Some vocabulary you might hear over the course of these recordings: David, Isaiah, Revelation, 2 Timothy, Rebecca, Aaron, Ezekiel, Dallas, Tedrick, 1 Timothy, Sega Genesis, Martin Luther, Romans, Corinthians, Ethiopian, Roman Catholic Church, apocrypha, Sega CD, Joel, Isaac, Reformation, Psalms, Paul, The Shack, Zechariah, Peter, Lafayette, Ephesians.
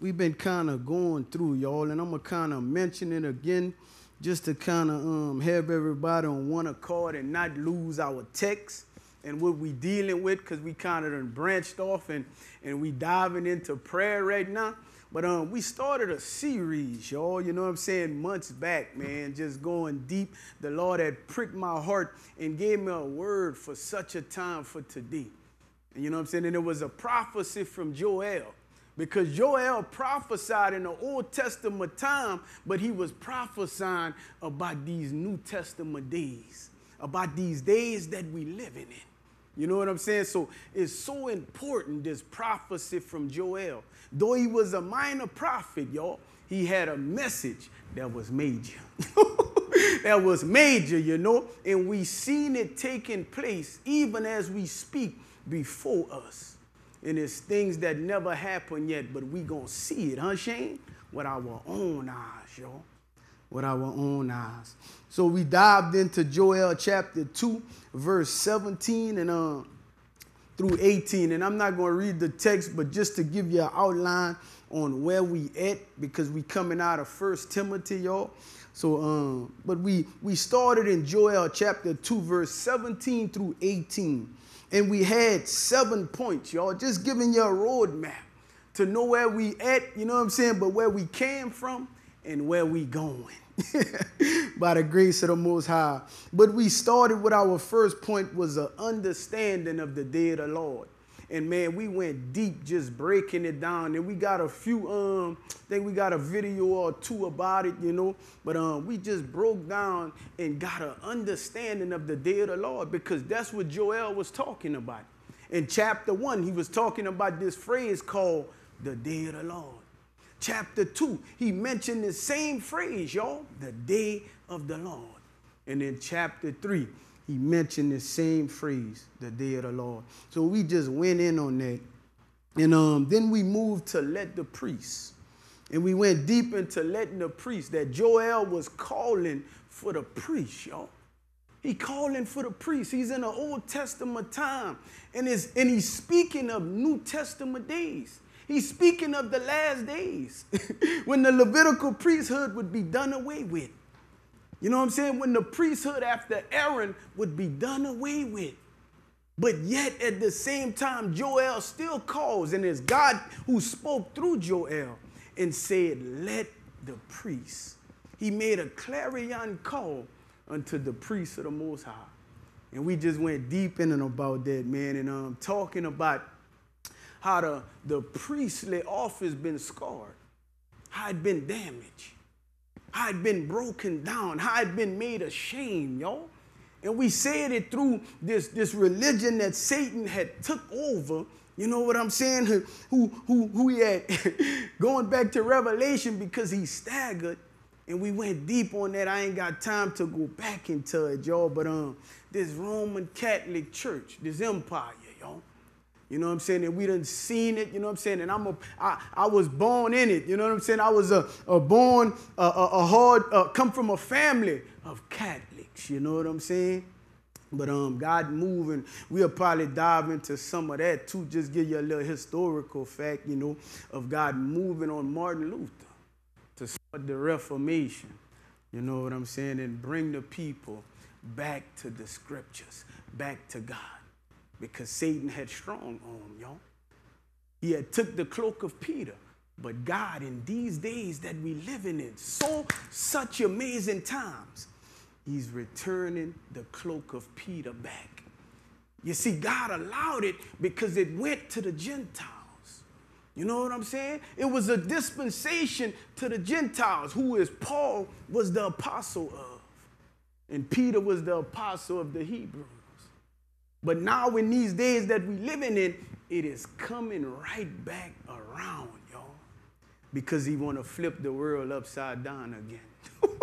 we've been kind of going through, y'all, and I'm going to kind of mention it again just to kind of have everybody on one accord and not lose our text and what we dealing with, because we kind of done branched off and we diving into prayer right now. But we started a series, y'all, you know what I'm saying, months back, man, just going deep. The Lord had pricked my heart and gave me a word for such a time for today. And you know what I'm saying? And it was a prophecy from Joel, because Joel prophesied in the Old Testament time, but he was prophesying about these New Testament days, about these days that we living in. You know what I'm saying? So it's so important, this prophecy from Joel. Though he was a minor prophet, y'all, he had a message that was major. That was major, you know? And we seen it taking place even as we speak before us. And it's things that never happened yet, but we gonna see it, huh, Shane? With our own eyes, y'all. With our own eyes. So we dived into Joel chapter 2, verse 17 and through 18. And I'm not going to read the text, but just to give you an outline on where we at, because we coming out of 1 Timothy, y'all. So, but we started in Joel chapter 2, verse 17 through 18. And we had 7 points, y'all, just giving you a roadmap to know where we at, you know what I'm saying, but where we came from and where we going by the grace of the Most High. But we started with our first point was an understanding of the day of the Lord. And man, we went deep just breaking it down. And we got a few, I think we got a video or two about it, you know. But we just broke down and got an understanding of the day of the Lord, because that's what Joel was talking about. In chapter 1, he was talking about this phrase called the day of the Lord. Chapter 2, he mentioned the same phrase, y'all, the day of the Lord. And in chapter 3, he mentioned the same phrase, the day of the Lord. So we just went in on that. And then we moved to let the priests. And we went deep into letting the priests, that Joel was calling for the priests, y'all. He calling for the priests. He's in the Old Testament time. And he's speaking of New Testament days. He's speaking of the last days when the Levitical priesthood would be done away with. You know what I'm saying? When the priesthood after Aaron would be done away with. But yet at the same time, Joel still calls, and it's God who spoke through Joel and said, let the priests. He made a clarion call unto the priests of the Most High. And we just went deep in and about that, man, and talking about how the priestly office been scarred, how it been damaged, how it been broken down, how it been made a shame, y'all. And we said it through this religion that Satan had took over, you know what I'm saying, who he had, going back to Revelation, because he staggered. And we went deep on that. I ain't got time to go back into it, y'all, but this Roman Catholic Church, this empire, y'all. You know what I'm saying? And we done seen it, you know what I'm saying? And I was born in it, you know what I'm saying? I was come from a family of Catholics, you know what I'm saying? But God moving, we'll probably dive into some of that too, just give you a little historical fact, you know, of God moving on Martin Luther to start the Reformation, you know what I'm saying? And bring the people back to the scriptures, back to God. Because Satan had strong arm, y'all. He had took the cloak of Peter. But God, in these days that we living in, such amazing times, he's returning the cloak of Peter back. You see, God allowed it because it went to the Gentiles. You know what I'm saying? It was a dispensation to the Gentiles, who is Paul was the apostle of. And Peter was the apostle of the Hebrews. But now in these days that we living in, it is coming right back around, y'all. Because he want to flip the world upside down again.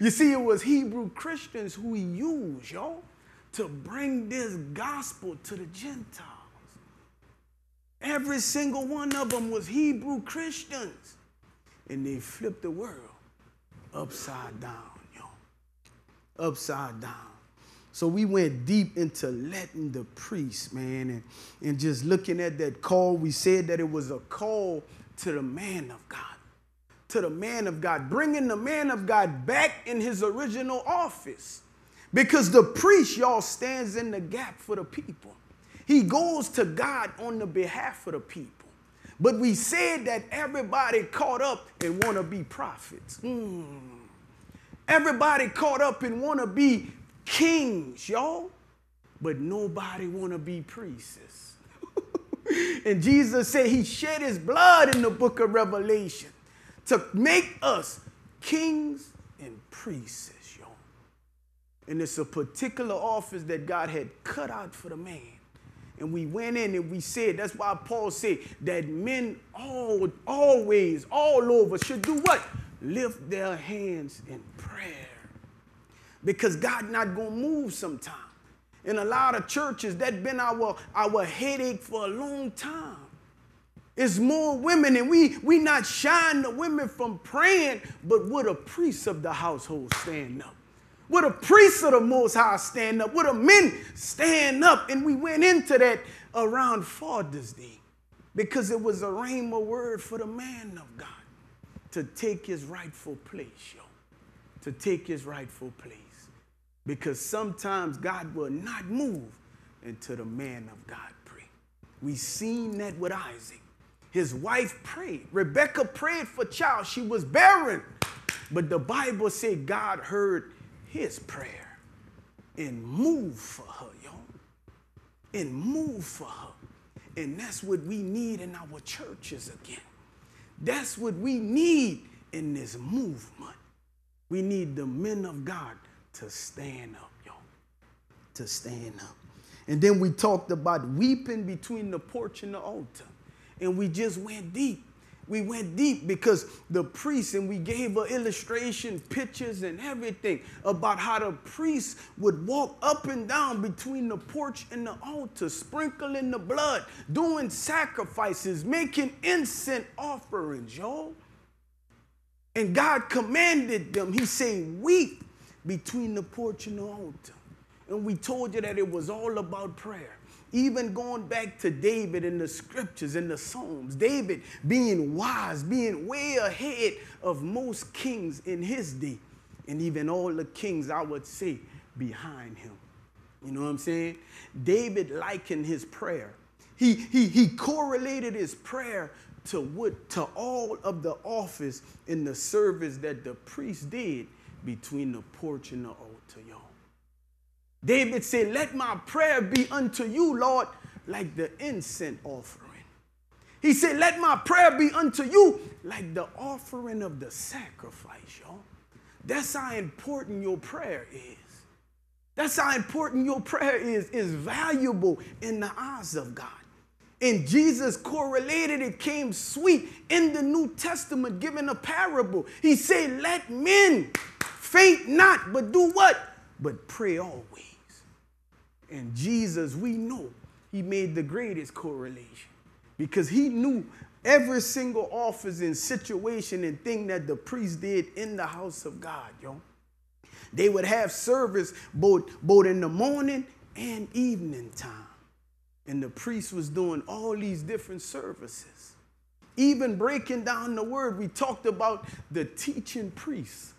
You see, it was Hebrew Christians who he used, y'all, to bring this gospel to the Gentiles. Every single one of them was Hebrew Christians. And they flipped the world upside down, y'all. Upside down. So we went deep into letting the priest, man, and just looking at that call. We said that it was a call to the man of God, to the man of God, bringing the man of God back in his original office. Because the priest, y'all, stands in the gap for the people. He goes to God on the behalf of the people. But we said that everybody caught up and want to be prophets. Everybody caught up and want to be kings, y'all, but nobody want to be priests. And Jesus said he shed his blood in the book of Revelation to make us kings and priests, y'all. And it's a particular office that God had cut out for the man. And we went in and we said, that's why Paul said that men always, all over, should do what? Lift their hands in prayer. Because God not going to move sometime. In a lot of churches, that's been our headache for a long time. It's more women, and we not shying the women from praying, but would a priest of the household stand up? Would a priest of the Most High stand up? Would a men stand up? And we went into that around Father's Day because it was a rhema word for the man of God to take his rightful place, yo. To take his rightful place. Because sometimes God will not move until the man of God pray. We seen that with Isaac. His wife prayed. Rebecca prayed for child. She was barren. But the Bible says God heard his prayer and moved for her, y'all. And moved for her. And that's what we need in our churches again. That's what we need in this movement. We need the men of God to stand up, y'all, to stand up. And then we talked about weeping between the porch and the altar. And we just went deep. We went deep because the priest, and we gave an illustration, pictures and everything about how the priest would walk up and down between the porch and the altar, sprinkling the blood, doing sacrifices, making incense offerings, y'all. And God commanded them, he said, weep between the porch and the altar. And we told you that it was all about prayer. Even going back to David in the scriptures, in the Psalms, David being wise, being way ahead of most kings in his day. And even all the kings, I would say, behind him. You know what I'm saying? David likened his prayer. He correlated his prayer to all of the office in the service that the priest did between the porch and the altar, y'all. David said, let my prayer be unto you, Lord, like the incense offering. He said, let my prayer be unto you like the offering of the sacrifice, y'all. That's how important your prayer is. That's how important your prayer is. It's valuable in the eyes of God. And Jesus correlated it, came sweet in the New Testament, giving a parable. He said, let men faint not, but do what? But pray always. And Jesus, we know, he made the greatest correlation because he knew every single office and situation and thing that the priest did in the house of God, y'all. They would have service both in the morning and evening time. And the priest was doing all these different services. Even breaking down the word, we talked about the teaching priest.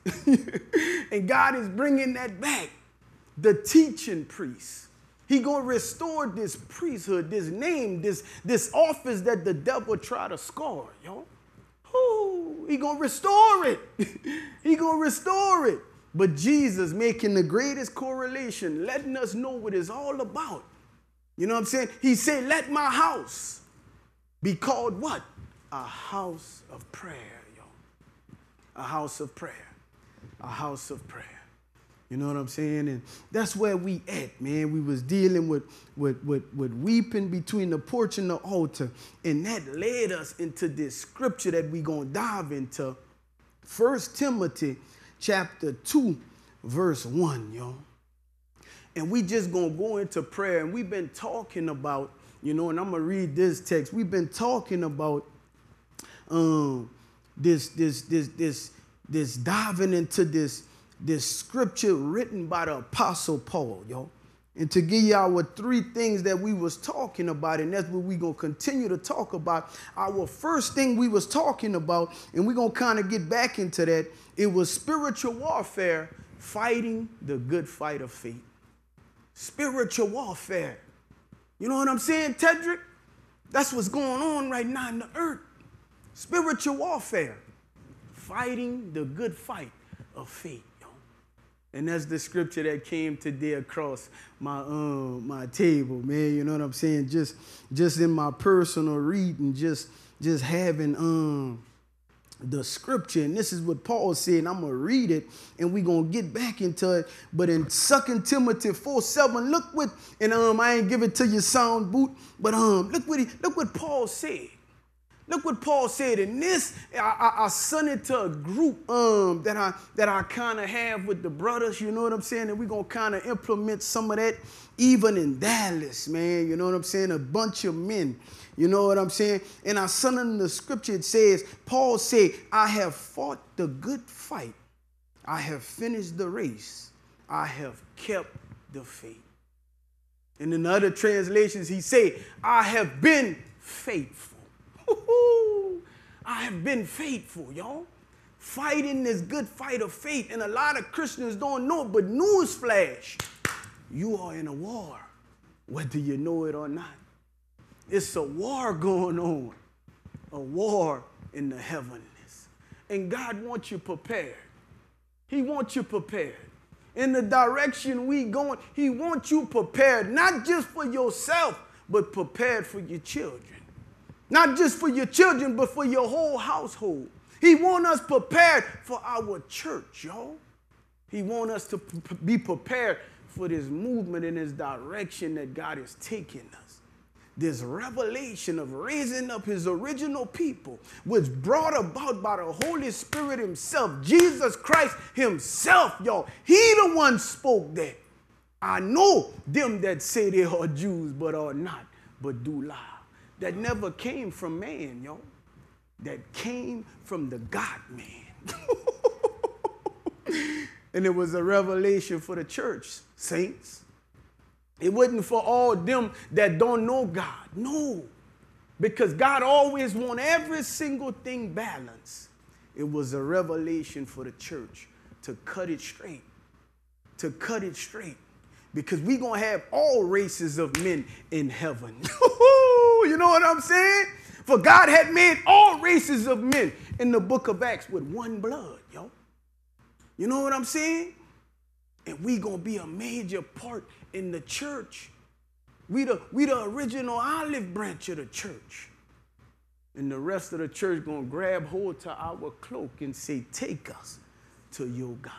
And God is bringing that back. The teaching priest. He going to restore this priesthood, this name, this office that the devil tried to scar, y'all. He going to restore it. He going to restore it. But Jesus making the greatest correlation, letting us know what it's all about. You know what I'm saying? He said, let my house be called what? A house of prayer, y'all. A house of prayer. A house of prayer. You know what I'm saying? And that's where we at, man. We was dealing with weeping between the porch and the altar. And that led us into this scripture that we're going to dive into. 1 Timothy chapter 2, verse 1, y'all. And we just going to go into prayer, and we've been talking about, you know, and I'm going to read this text. We've been talking about this diving into this this scripture written by the Apostle Paul, y'all. And to give y'all three things that we was talking about, and that's what we're going to continue to talk about. Our first thing we was talking about, and we're going to kind of get back into that, it was spiritual warfare, fighting the good fight of faith. Spiritual warfare. You know what I'm saying, Tedrick? That's what's going on right now in the earth. Spiritual warfare, fighting the good fight of faith. And that's the scripture that came today across my my table, man. You know what I'm saying? Just in my personal reading, just having the scripture. And this is what Paul said, and I'm going to read it, and we're going to get back into it. But in 2 Timothy 4:7, look what, and I ain't give it to you sound boot, but look what Paul said. Look what Paul said, and this, I sent it to a group that I kind of have with the brothers, you know what I'm saying? And we're going to kind of implement some of that even in Dallas, man, you know what I'm saying? A bunch of men, you know what I'm saying? And I sent them the scripture. It says, Paul said, I have fought the good fight. I have finished the race. I have kept the faith. And in other translations, he said, I have been faithful. I have been faithful, y'all. Fighting this good fight of faith. And a lot of Christians don't know it, but newsflash, you are in a war, whether you know it or not. It's a war going on, a war in the heavenlies. And God wants you prepared. He wants you prepared. In the direction we going, he wants you prepared, not just for yourself, but prepared for your children. Not just for your children, but for your whole household. He wants us prepared for our church, y'all. He wants us to be prepared for this movement and this direction that God is taking us. This revelation of raising up his original people was brought about by the Holy Spirit himself, Jesus Christ himself, y'all. He the one spoke that. I know them that say they are Jews, but are not, but do lie. That never came from man, yo. That came from the God man. And it was a revelation for the church, saints. It wasn't for all them that don't know God. No. Because God always wants every single thing balanced. It was a revelation for the church to cut it straight. To cut it straight. Because we're going to have all races of men in heaven. You know what I'm saying? For God had made all races of men in the book of Acts with one blood, yo. You know what I'm saying? And we going to be a major part in the church. We the original olive branch of the church. And the rest of the church going to grab hold to our cloak and say, take us to your God.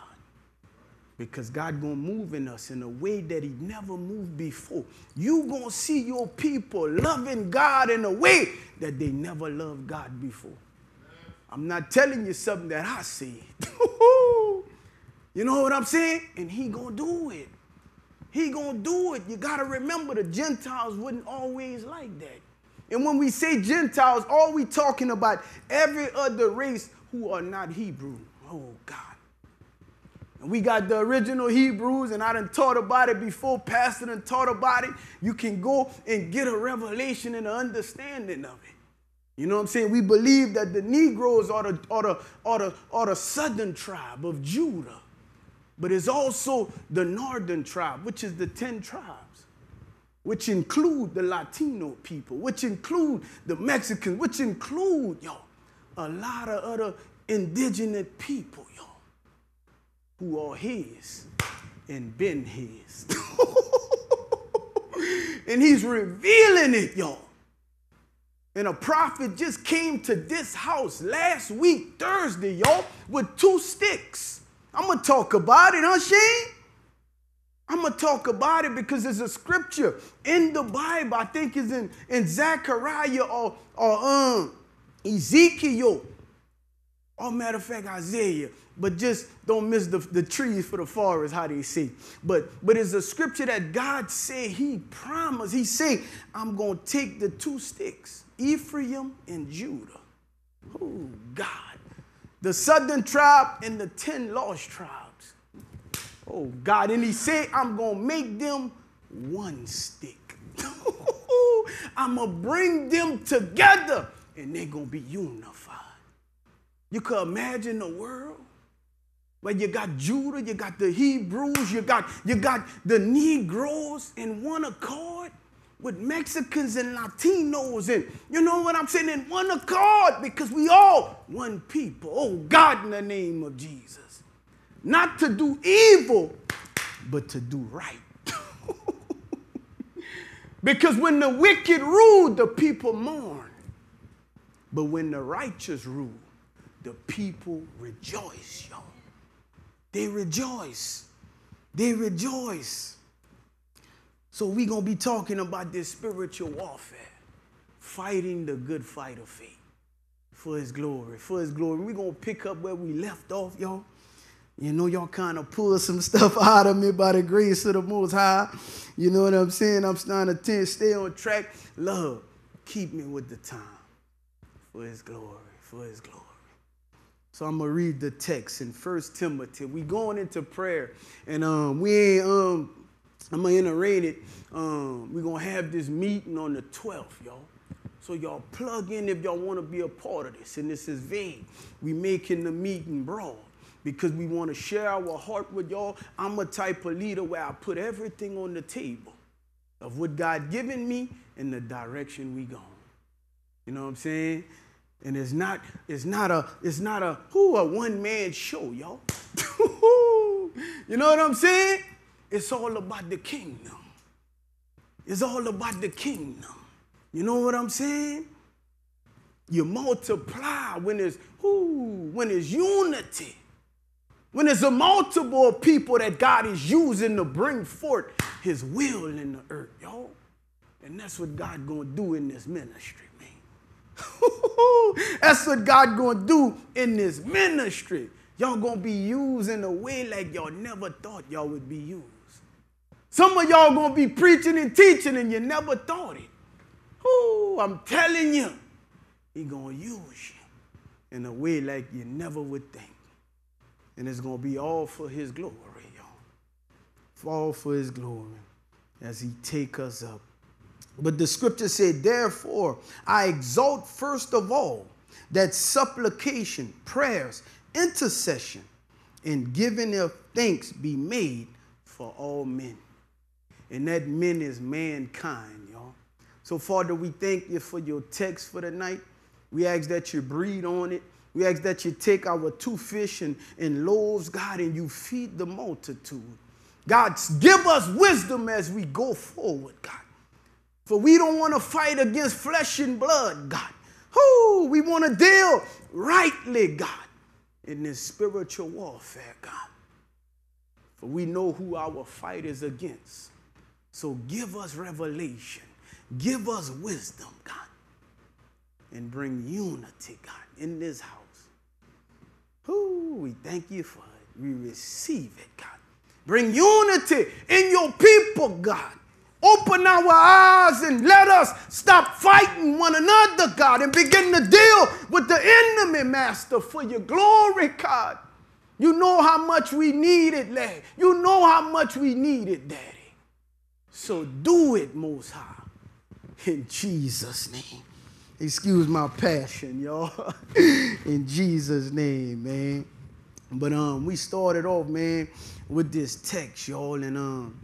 Because God going to move in us in a way that he never moved before. You going to see your people loving God in a way that they never loved God before. I'm not telling you something that I see. You know what I'm saying? And he going to do it. He going to do it. You got to remember the Gentiles wouldn't always like that. And when we say Gentiles, all we talking about every other race who are not Hebrew. Oh, God. We got the original Hebrews, and I done taught about it before. Pastor done taught about it. You can go and get a revelation and an understanding of it. You know what I'm saying? We believe that the Negroes are the southern tribe of Judah. But it's also the northern tribe, which is the 10 tribes, which include the Latino people, which include the Mexicans, which include, y'all, a lot of other indigenous people, y'all, who are his and been his. And he's revealing it, y'all. And a prophet just came to this house last week, Thursday, y'all, with 2 sticks. I'm going to talk about it, huh, Shane? I'm going to talk about it because there's a scripture in the Bible, I think it's in Zechariah or Ezekiel. Or matter of fact, Isaiah. But just don't miss the trees for the forest, how they say. But it's a scripture that God said, he promised. He said, I'm going to take the 2 sticks, Ephraim and Judah. Oh, God. The southern tribe and the 10 lost tribes. Oh, God. And he said, I'm going to make them one stick. I'm going to bring them together and they're going to be unified. You could imagine the world where you got Judah, you got the Hebrews, you got the Negroes in one accord with Mexicans and Latinos, and you know what I'm saying, in one accord, because we all one people. Oh, God, in the name of Jesus. Not to do evil, but to do right. Because when the wicked rule, the people mourn. But when the righteous rule, the people rejoice, y'all. They rejoice. They rejoice. So we're going to be talking about this spiritual warfare, fighting the good fight of faith for his glory, for his glory. We're going to pick up where we left off, y'all. You know, y'all kind of pulled some stuff out of me by the grace of the Most High. You know what I'm saying? I'm starting to stay on track. Love, keep me with the time for his glory, for his glory. So I'm going to read the text in 1 Timothy. We're going into prayer, and I'm going to iterate it. We're going to have this meeting on the 12th, y'all. So y'all plug in if y'all want to be a part of this, and this is vain. We're making the meeting broad, because we want to share our heart with y'all. I'm a type of leader where I put everything on the table of what God given me and the direction we going. You know what I'm saying? And it's not a one-man show, y'all. You know what I'm saying? It's all about the kingdom. It's all about the kingdom. You know what I'm saying? You multiply when it's unity. When there's a multiple of people that God is using to bring forth his will in the earth, y'all. And that's what God gonna do in this ministry, man. That's what God gonna do in this ministry. Y'all gonna be used in a way like y'all never thought y'all would be used. Some of y'all gonna be preaching and teaching and you never thought it. Ooh, I'm telling you, he gonna use you in a way like you never would think. And it's going to be all for his glory, y'all. All for his glory as he take us up. But the scripture said, therefore, I exalt first of all that supplication, prayers, intercession, and giving of thanks be made for all men. And that men is mankind, y'all. So, Father, we thank you for your text for the night. We ask that you breathe on it. We ask that you take our two fish and loaves, God, and you feed the multitude. God, give us wisdom as we go forward, God. For we don't want to fight against flesh and blood, God. Ooh, we want to deal rightly, God, in this spiritual warfare, God. For we know who our fight is against. So give us revelation. Give us wisdom, God. And bring unity, God, in this house. Ooh, we thank you for it. We receive it, God. Bring unity in your people, God. Open our eyes and let us stop fighting one another, God, and begin to deal with the enemy, Master, for your glory, God. You know how much we need it, Lad. You know how much we need it, Daddy. So do it, Most High, in Jesus' name. Excuse my passion, y'all. In Jesus' name, man. But we started off, man, with this text, y'all, and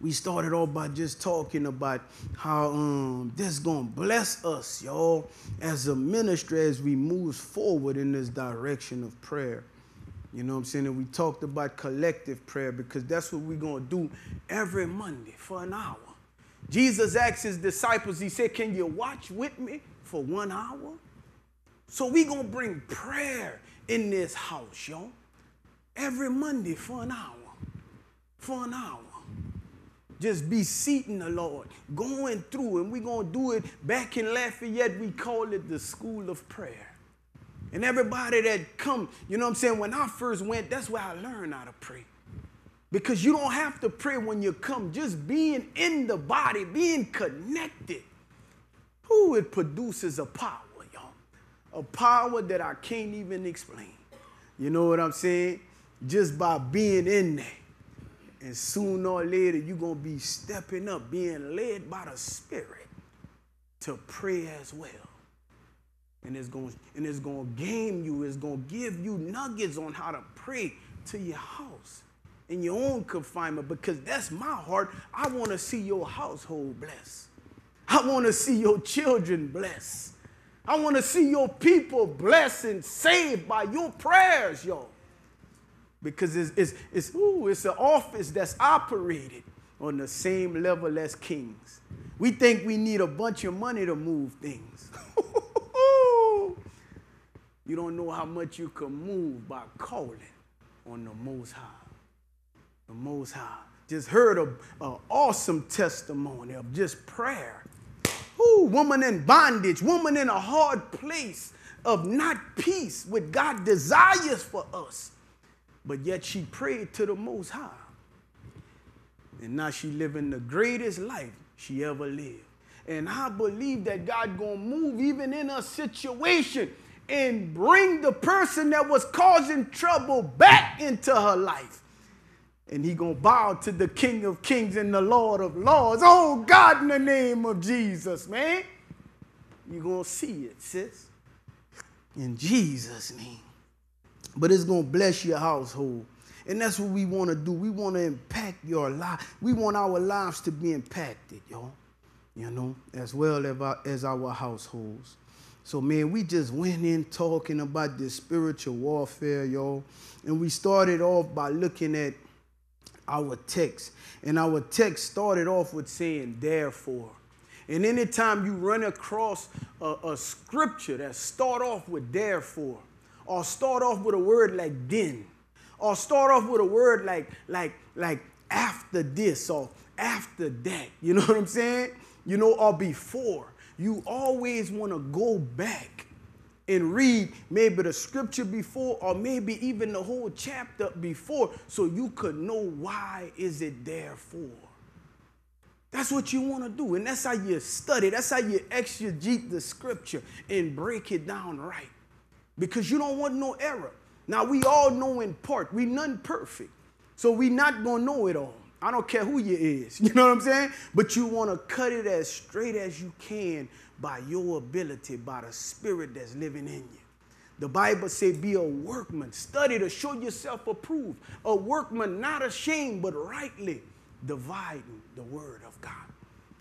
we started off by just talking about how this gonna bless us, y'all, as a ministry as we move forward in this direction of prayer. You know what I'm saying? And we talked about collective prayer because that's what we're gonna do every Monday for an hour. Jesus asked his disciples, he said, can you watch with me for 1 hour? So we're going to bring prayer in this house, y'all. Every Monday for an hour. For an hour. Just be seeking the Lord. Going through, and we're going to do it back in Lafayette. We call it the School of Prayer. And everybody that come, you know what I'm saying, when I first went, that's where I learned how to pray. Because you don't have to pray when you come. Just being in the body, being connected. Ooh, it produces a power, y'all. A power that I can't even explain. You know what I'm saying? Just by being in there. And sooner or later, you're going to be stepping up, being led by the Spirit to pray as well. And it's going to game you. It's going to give you nuggets on how to pray to your house in your own confinement, because that's my heart. I want to see your household blessed. I want to see your children blessed. I want to see your people blessed and saved by your prayers, y'all. Because it's an office that's operated on the same level as kings. We think we need a bunch of money to move things. You don't know how much you can move by calling on the Most High. The Most High. Just heard an awesome testimony of just prayer. Ooh, woman in bondage, woman in a hard place of not peace, what God desires for us. But yet she prayed to the Most High. And now she living the greatest life she ever lived. And I believe that God going to move even in a situation and bring the person that was causing trouble back into her life. And he going to bow to the King of Kings and the Lord of Lords. Oh, God, in the name of Jesus, man. You're going to see it, sis. In Jesus' name. But it's going to bless your household. And that's what we want to do. We want to impact your life. We want our lives to be impacted, y'all. You know, as well as our households. So, man, we just went in talking about this spiritual warfare, y'all. And we started off by looking at our text. And our text started off with saying, therefore. And anytime you run across a scripture that start off with therefore, or start off with a word like then, or start off with a word like after this or after that. You know what I'm saying? You know, or before. You always want to go back and read maybe the scripture before or maybe even the whole chapter before so you could know why is it there for. That's what you want to do, and that's how you study. That's how you exegete the scripture and break it down right. Because you don't want no error. Now, we all know in part. We none perfect. So we not going to know it all. I don't care who you is. You know what I'm saying? But you want to cut it as straight as you can by your ability, by the Spirit that's living in you. The Bible says be a workman. Study to show yourself approved. A workman not ashamed, but rightly dividing the word of God.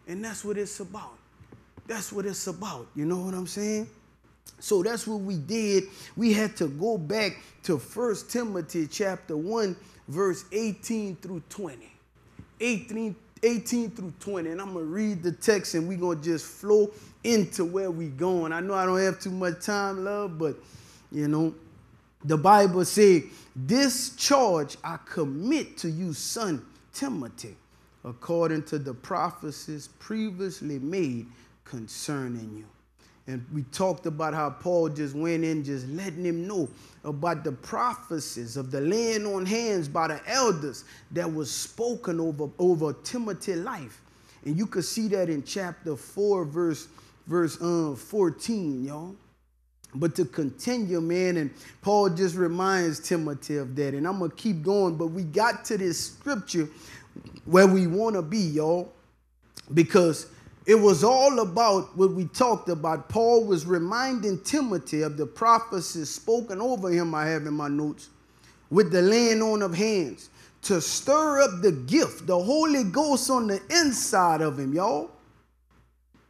And that's what it's about. That's what it's about. You know what I'm saying? So that's what we did. We had to go back to 1 Timothy chapter 1, verse 18 through 20. 18 through 20. And I'm going to read the text and we're going to just flow into where we're going. I know I don't have too much time, love, but, you know, the Bible says, this charge I commit to you, son Timothy, according to the prophecies previously made concerning you. And we talked about how Paul just went in, just letting him know about the prophecies of the laying on hands by the elders that was spoken over Timothy's life. And you could see that in chapter 4, verse 14, y'all. But to continue, man, and Paul just reminds Timothy of that. And I'm going to keep going, but we got to this scripture where we want to be, y'all, because it was all about what we talked about. Paul was reminding Timothy of the prophecies spoken over him, I have in my notes, with the laying on of hands, to stir up the gift, the Holy Ghost on the inside of him, y'all.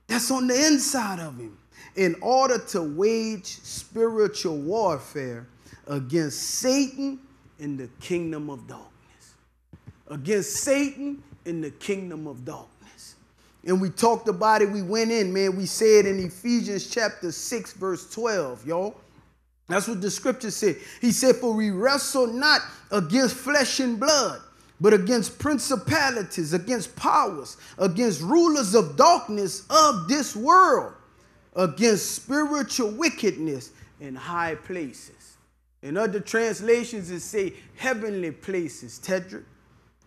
That's on the inside of him, in order to wage spiritual warfare against Satan in the kingdom of darkness. Against Satan in the kingdom of darkness. And we talked about it. We went in, man. We said in Ephesians chapter 6, verse 12, y'all. That's what the scripture said. He said, for we wrestle not against flesh and blood, but against principalities, against powers, against rulers of darkness of this world, against spiritual wickedness in high places. In other translations, it say heavenly places, Tedrick.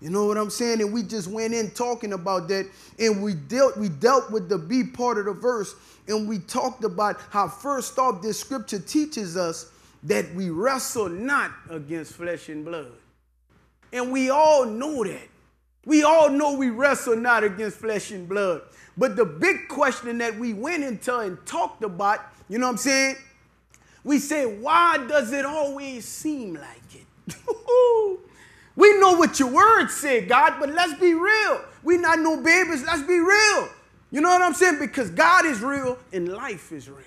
You know what I'm saying? And we just went in talking about that, and we dealt with the B part of the verse, and we talked about how first off this scripture teaches us that we wrestle not against flesh and blood. And we all know that. We all know we wrestle not against flesh and blood. But the big question that we went into and talked about, you know what I'm saying? We said, why does it always seem like it? We know what your word said, God, but let's be real. We're not no babies. Let's be real. You know what I'm saying? Because God is real and life is real.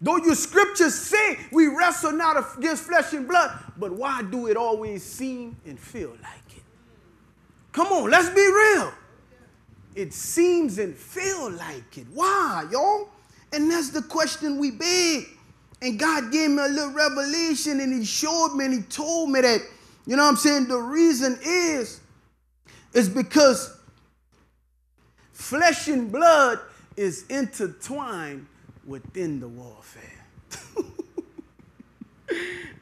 Though your scriptures say we wrestle not against flesh and blood, but why do it always seem and feel like it? Come on, let's be real. It seems and feel like it. Why, y'all? And that's the question we beg. And God gave me a little revelation, and he showed me and he told me that, you know what I'm saying, the reason is because flesh and blood is intertwined within the warfare.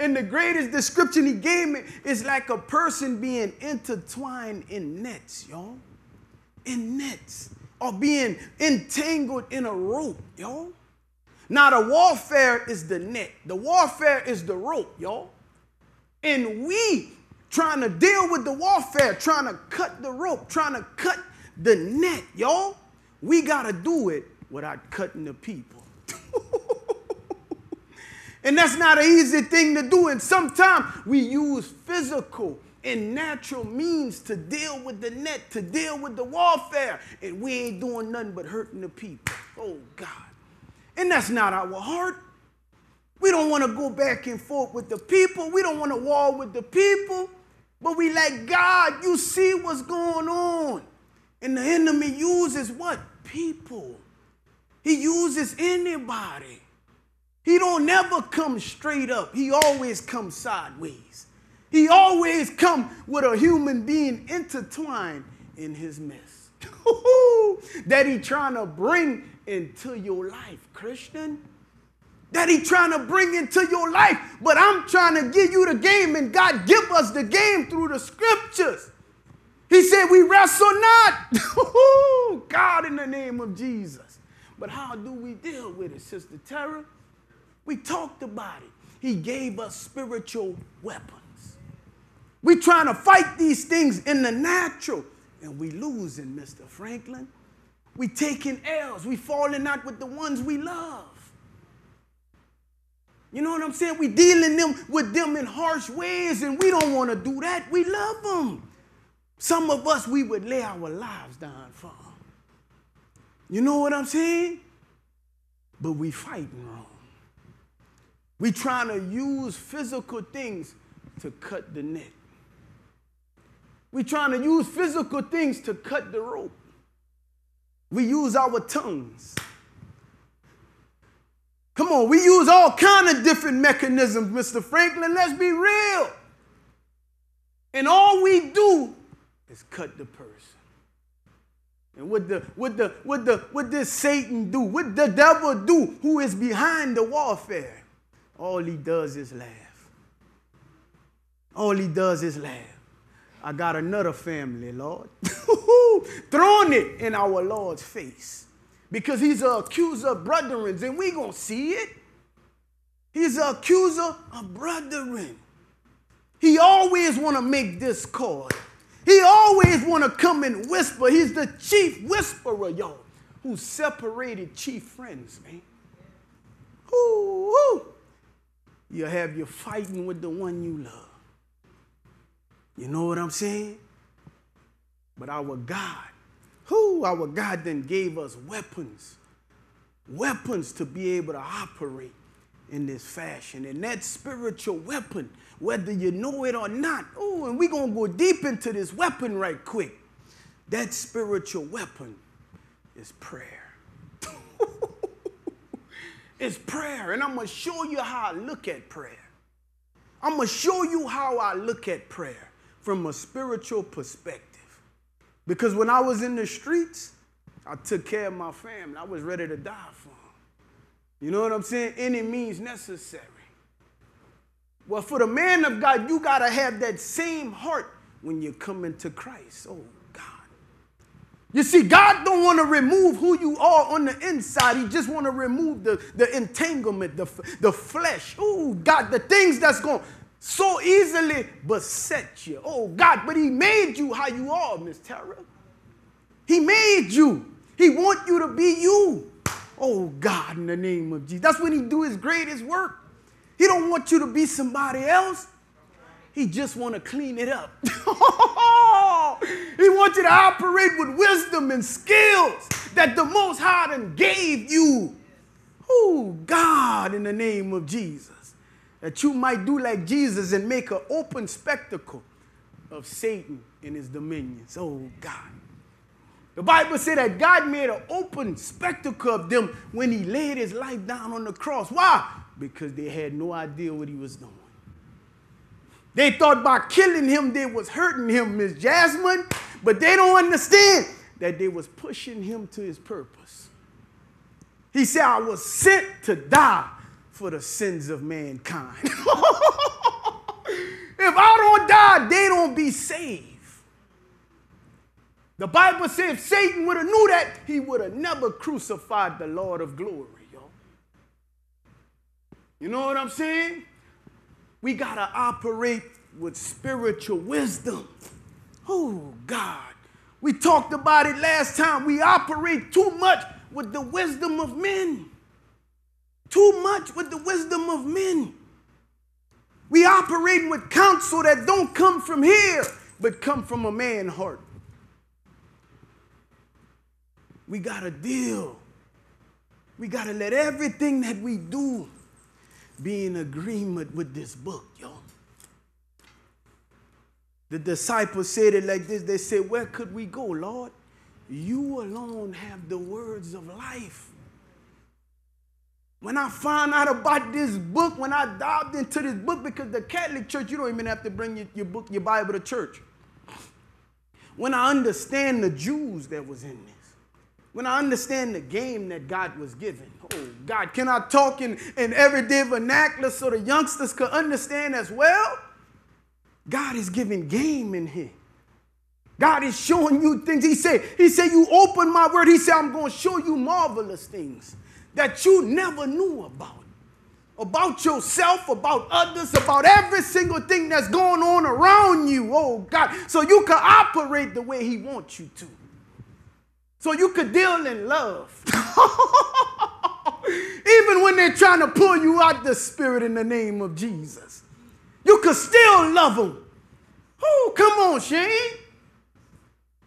And the greatest description he gave me is like a person being intertwined in nets, y'all. In nets. Or being entangled in a rope, y'all. Now, the warfare is the net. The warfare is the rope, y'all. And we trying to deal with the warfare, trying to cut the rope, trying to cut the net, y'all. We got to do it without cutting the people. And that's not an easy thing to do. And sometimes we use physical and natural means to deal with the net, to deal with the warfare. And we ain't doing nothing but hurting the people. Oh, God. And that's not our heart. We don't want to go back and forth with the people. We don't want to war with the people. But we like, God, you see what's going on. And the enemy uses what? People. He uses anybody. He don't never come straight up. He always comes sideways. He always comes with a human being intertwined in his mess. That he trying to bring into your life, Christian. That he trying to bring into your life. But I'm trying to give you the game, and God give us the game through the scriptures. He said we wrestle not. God, in the name of Jesus. But how do we deal with it, Sister Tara? We talked about it. He gave us spiritual weapons. We're trying to fight these things in the natural, and we losing, Mr. Franklin. We taking L's. We falling out with the ones we love. You know what I'm saying? We dealing with them in harsh ways, and we don't want to do that. We love them. Some of us, we would lay our lives down for them. You know what I'm saying? But we fighting wrong. We trying to use physical things to cut the net. We trying to use physical things to cut the rope. We use our tongues. Come on, we use all kind of different mechanisms, Mr. Franklin. Let's be real. And all we do is cut the person. And what did Satan do? What the devil do? Who is behind the warfare? All he does is laugh. All he does is laugh. I got another family, Lord. Throwing it in our Lord's face. Because he's an accuser of brethren, and we going to see it. He's an accuser of brethren. He always want to make discord. He always want to come and whisper. He's the chief whisperer, y'all, who separated chief friends, man. Ooh, you'll have you fighting with the one you love. You know what I'm saying? But our God, our God then gave us weapons. Weapons to be able to operate in this fashion. And that spiritual weapon, whether you know it or not, oh, and we're going to go deep into this weapon right quick. That spiritual weapon is prayer. It's prayer. And I'm going to show you how I look at prayer. I'm going to show you how I look at prayer from a spiritual perspective. Because when I was in the streets, I took care of my family. I was ready to die for them. You know what I'm saying? Any means necessary. Well, for the man of God, you got to have that same heart when you come into Christ. Oh, God. You see, God don't want to remove who you are on the inside. He just want to remove the entanglement, the flesh. Oh, God, the things that's going to so easily beset you. Oh, God, but he made you how you are, Miss Tara. He made you. He wants you to be you. Oh, God, in the name of Jesus. That's when he do his greatest work. He don't want you to be somebody else. He just want to clean it up. He wants you to operate with wisdom and skills that the Most High done gave you. Oh, God, in the name of Jesus, that you might do like Jesus and make an open spectacle of Satan and his dominions. Oh, God. The Bible said that God made an open spectacle of them when he laid his life down on the cross. Why? Because they had no idea what he was doing. They thought by killing him, they was hurting him, Miss Jasmine, but they don't understand that they was pushing him to his purpose. He said, I was sent to die for the sins of mankind. If I don't die, they don't be saved. The Bible says if Satan would have knew that, he would have never crucified the Lord of glory, y'all. You know what I'm saying? We got to operate with spiritual wisdom. Oh, God. We talked about it last time. We operate too much with the wisdom of men. Too much with the wisdom of men. We operate with counsel that don't come from here, but come from a man's heart. We got to deal. We got to let everything that we do be in agreement with this book, y'all. The disciples said it like this. They said, where could we go, Lord? You alone have the words of life. When I found out about this book, when I dived into this book, because the Catholic Church, you don't even have to bring your book, your Bible to church. When I understand the Jews that was in this, when I understand the game that God was given, oh, God, can I talk in everyday vernacular so the youngsters could understand as well? God is giving game in here. God is showing you things. He said, you open my word. He said, I'm going to show you marvelous things that you never knew about yourself, about others, about every single thing that's going on around you, oh, God, so you can operate the way he wants you to. So you could deal in love. Even when they're trying to pull you out the spirit in the name of Jesus, you could still love them. Oh, come on, Shane.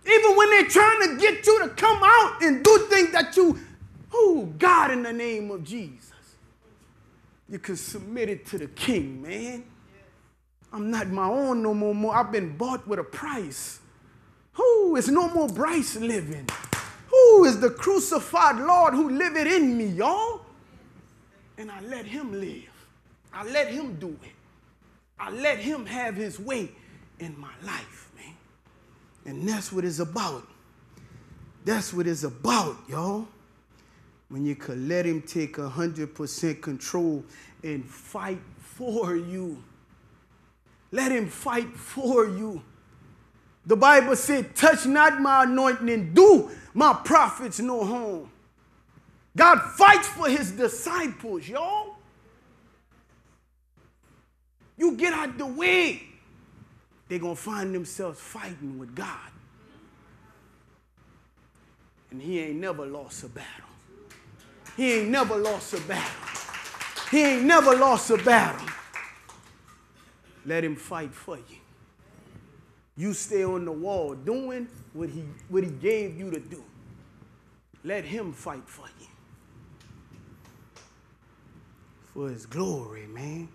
Even when they're trying to get you to come out and do things that you, oh, God, in the name of Jesus, you could submit it to the king, man. I'm not my own no more. I've been bought with a price. Oh, it's no more Bryce living. Who is the crucified Lord who liveth in me, y'all? And I let him live. I let him do it. I let him have his way in my life, man. And that's what it's about. That's what it's about, y'all. When you can let him take 100% control and fight for you. Let him fight for you. The Bible said, touch not my anointing and do my prophets no harm. God fights for his disciples, y'all. You get out the way, they're going to find themselves fighting with God. And he ain't never lost a battle. He ain't never lost a battle. He ain't never lost a battle. Let him fight for you. You stay on the wall doing what he gave you to do. Let him fight for you. For his glory, man.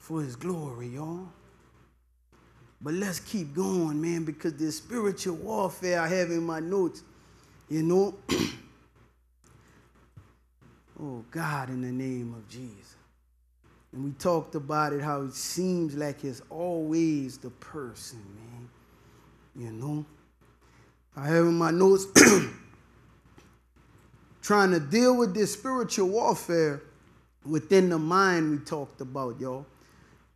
For his glory, y'all. But let's keep going, man, because the spiritual warfare I have in my notes, you know. Oh, God, in the name of Jesus. And we talked about it, how it seems like it's always the person, man. You know? I have in my notes, trying to deal with this spiritual warfare within the mind we talked about, y'all.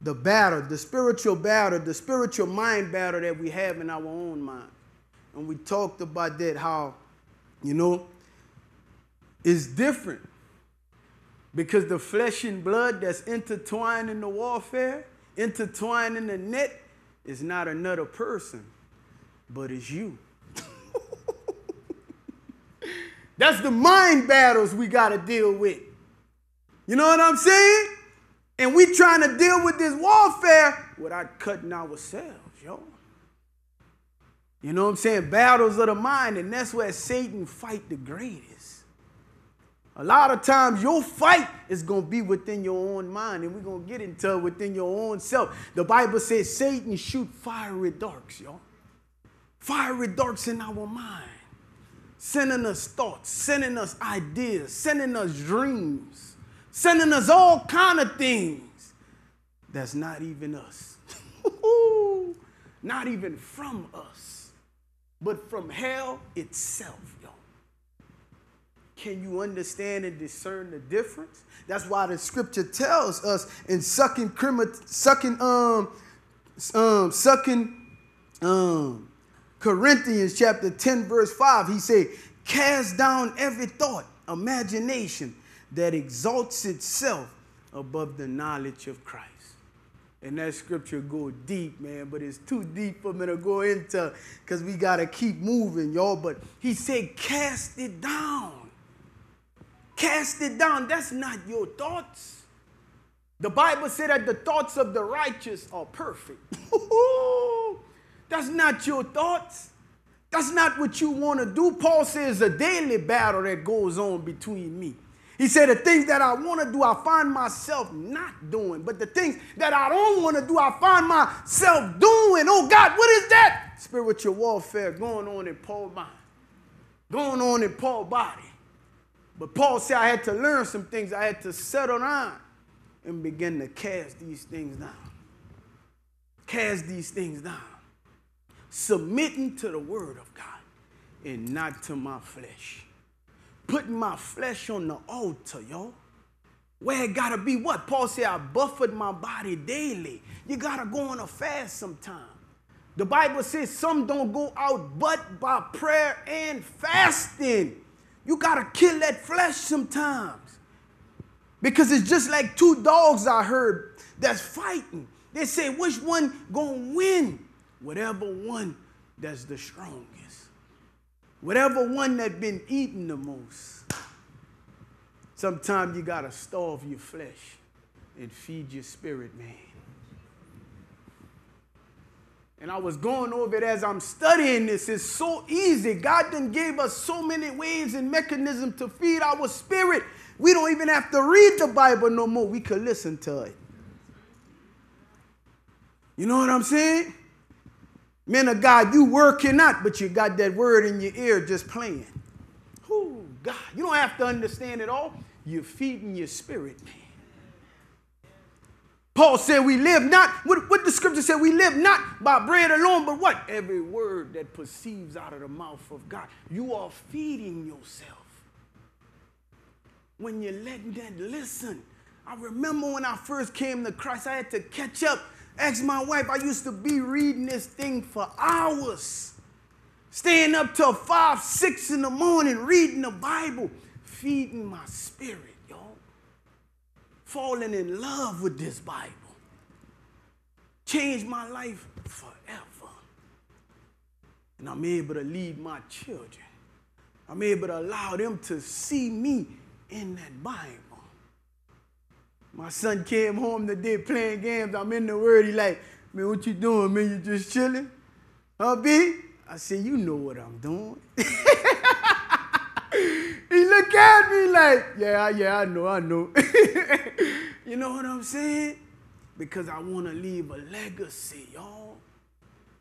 The battle, the spiritual battle, the spiritual mind battle that we have in our own mind. And we talked about that, how, you know, it's different. Because the flesh and blood that's intertwined in the warfare intertwining the net is not another person, but it's you. That's the mind battles we got to deal with. You know what I'm saying? And we trying to deal with this warfare without cutting ourselves, yo. You know what I'm saying? Battles of the mind, and that's where Satan fight the greatest. A lot of times your fight is going to be within your own mind, and we're going to get into it within your own self. The Bible says Satan shoot fiery darts, yo. Fiery darts in our mind. Sending us thoughts, sending us ideas, sending us dreams, sending us all kind of things that's not even us. Not even from us, but from hell itself, y'all. Can you understand and discern the difference? That's why the scripture tells us in Second Corinthians chapter 10, verse 5, he said, cast down every thought, imagination that exalts itself above the knowledge of Christ. And that scripture go deep, man, but it's too deep for me to go into because we got to keep moving, y'all. But he said, cast it down. Cast it down. That's not your thoughts. The Bible said that the thoughts of the righteous are perfect. That's not your thoughts. That's not what you want to do. Paul says a daily battle that goes on between me. He said, the things that I want to do, I find myself not doing. But the things that I don't want to do, I find myself doing. Oh, God, what is that? Spiritual warfare going on in Paul's mind, going on in Paul's body. But Paul said, I had to learn some things. I had to settle down and begin to cast these things down. Cast these things down. Submitting to the word of God and not to my flesh. Putting my flesh on the altar, yo. Where it got to be what? Paul said, I buffered my body daily. You got to go on a fast sometime. The Bible says some don't go out but by prayer and fasting. You got to kill that flesh sometimes. Because it's just like two dogs I heard that's fighting. They say, which one going to win? Whatever one that's the strongest. Whatever one that been eaten the most. Sometimes you got to starve your flesh and feed your spirit, man. And I was going over it as I'm studying this. It's so easy. God done gave us so many ways and mechanisms to feed our spirit. We don't even have to read the Bible no more. We could listen to it. You know what I'm saying? Men of God, you working out, but you got that word in your ear just playing. Oh, God. You don't have to understand it all. You're feeding your spirit, man. Paul said we live not, what the scripture said, we live not by bread alone, but what? Every word that proceeds out of the mouth of God. You are feeding yourself. When you're letting that listen. I remember when I first came to Christ, I had to catch up. Ask my wife, I used to be reading this thing for hours, staying up till 5, 6 in the morning, reading the Bible, feeding my spirit, y'all. Falling in love with this Bible. Changed my life forever. And I'm able to lead my children. I'm able to allow them to see me in that Bible. My son came home today playing games. I'm in the word. He like, man, what you doing, man? You just chilling? Huh, B? I said, you know what I'm doing. He look at me like, yeah, I know. You know what I'm saying? Because I want to leave a legacy, y'all.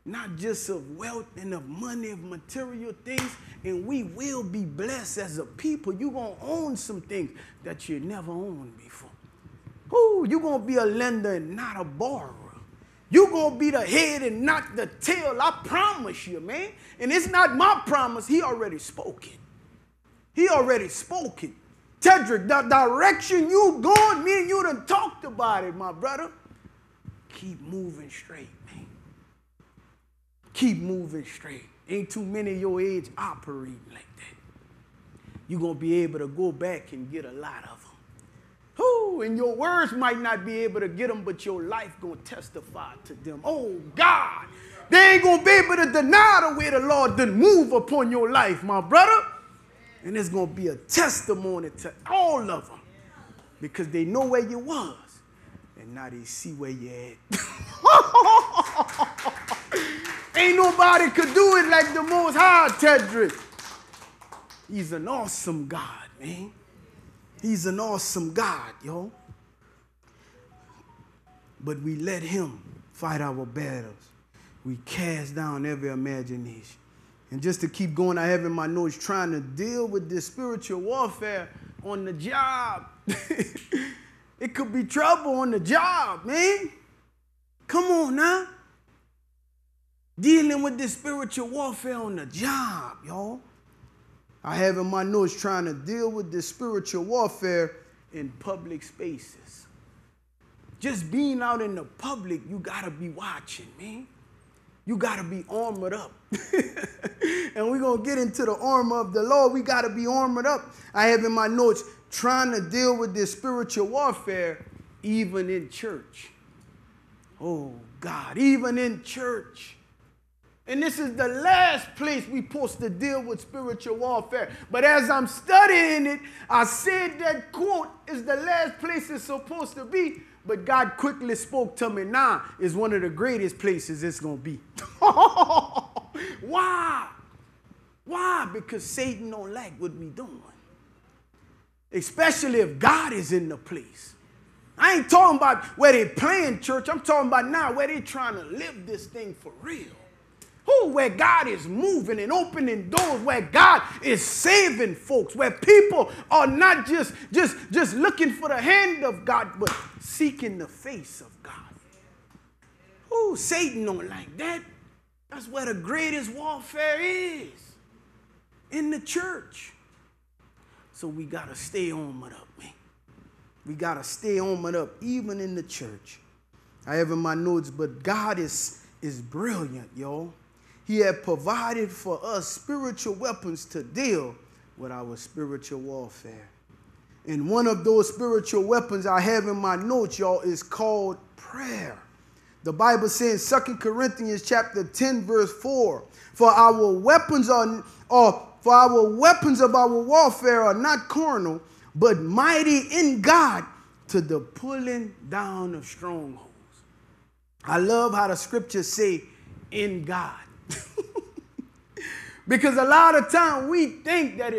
Not just of wealth and of money, of material things. And we will be blessed as a people. You're going to own some things that you never owned before. Ooh, you're going to be a lender and not a borrower. You're going to be the head and not the tail. I promise you, man. And it's not my promise. He already spoke it. He already spoke it. Tedrick, the direction you going, me and you done talked about it, my brother. Keep moving straight, man. Keep moving straight. Ain't too many of your age operating like that. You're going to be able to go back and get a lot of them. Who? And your words might not be able to get them, but your life going to testify to them. Oh, God. They ain't going to be able to deny the way the Lord done move upon your life, my brother. And it's going to be a testimony to all of them because they know where you was and now they see where you at. Ain't nobody could do it like the Most High, Tedrick. He's an awesome God, man. He's an awesome God, yo. But we let him fight our battles. We cast down every imagination. And just to keep going, I have in my notes trying to deal with this spiritual warfare on the job. It could be trouble on the job, man. Come on now. Dealing with this spiritual warfare on the job, y'all. I have in my notes trying to deal with this spiritual warfare in public spaces. Just being out in the public, you got to be watching, man. You got to be armored up. And we're going to get into the armor of the Lord. We got to be armored up. I have in my notes trying to deal with this spiritual warfare even in church. Oh, God, even in church. And this is the last place we're supposed to deal with spiritual warfare. But as I'm studying it, I said that quote is the last place it's supposed to be. But God quickly spoke to me, now is one of the greatest places it's going to be. Why? Why? Because Satan don't like what we doing. Especially if God is in the place. I ain't talking about where they playing church. I'm talking about now where they trying to live this thing for real. Who? Where God is moving and opening doors, where God is saving folks, where people are not just looking for the hand of God, but seeking the face of God. Who? Satan don't like that. That's where the greatest warfare is, in the church. So we got to stay armored up, man. We got to stay armored up, even in the church. I have in my notes, but God is brilliant, y'all. He had provided for us spiritual weapons to deal with our spiritual warfare. And one of those spiritual weapons I have in my notes, y'all, is called prayer. The Bible says in 2 Corinthians chapter 10, verse 4, for our weapons of our warfare are not carnal, but mighty in God to the pulling down of strongholds. I love how the scriptures say, in God. Because a lot of time we think that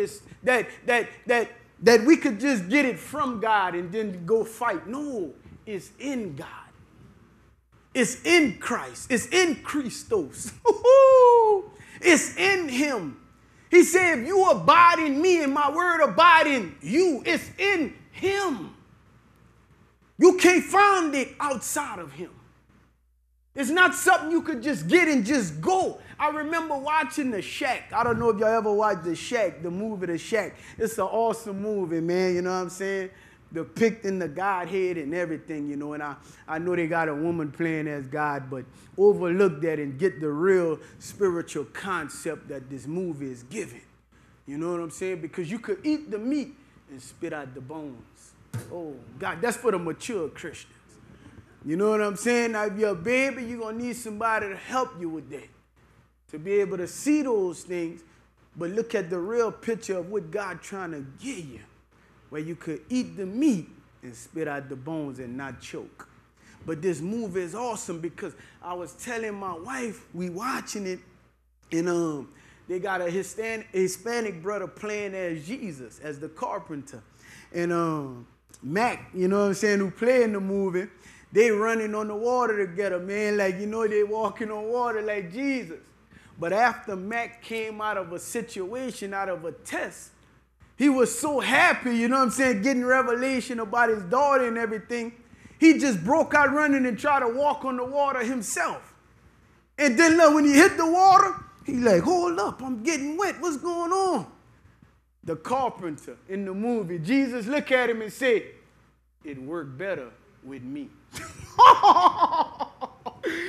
we could just get it from God and then go fight. No, it's in God. It's in Christ. It's in Christos. It's in him. He said, if you abide in me and my word abide in you, it's in him. You can't find it outside of him. It's not something you could just get and just go. I remember watching The Shack. I don't know if y'all ever watched The Shack, the movie The Shack. It's an awesome movie, man. You know what I'm saying? Depicting the Godhead and everything, you know. And I know they got a woman playing as God, but overlook that and get the real spiritual concept that this movie is giving. You know what I'm saying? Because you could eat the meat and spit out the bones. Oh, God, that's for the mature Christian. You know what I'm saying? Now, if you're a baby, you're going to need somebody to help you with that, to be able to see those things, but look at the real picture of what God's trying to give you, where you could eat the meat and spit out the bones and not choke. But this movie is awesome because I was telling my wife, we watching it, and they got a Hispanic brother playing as Jesus, as the carpenter. And Mac, you know what I'm saying, who played in the movie, they running on the water together, man. Like, you know, they walking on water like Jesus. But after Mac came out of a situation, out of a test, he was so happy, you know what I'm saying, getting revelation about his daughter and everything. He just broke out running and tried to walk on the water himself. And then, look, when he hit the water, he like, hold up, I'm getting wet. What's going on? The carpenter in the movie, Jesus looked at him and said, it worked better with me.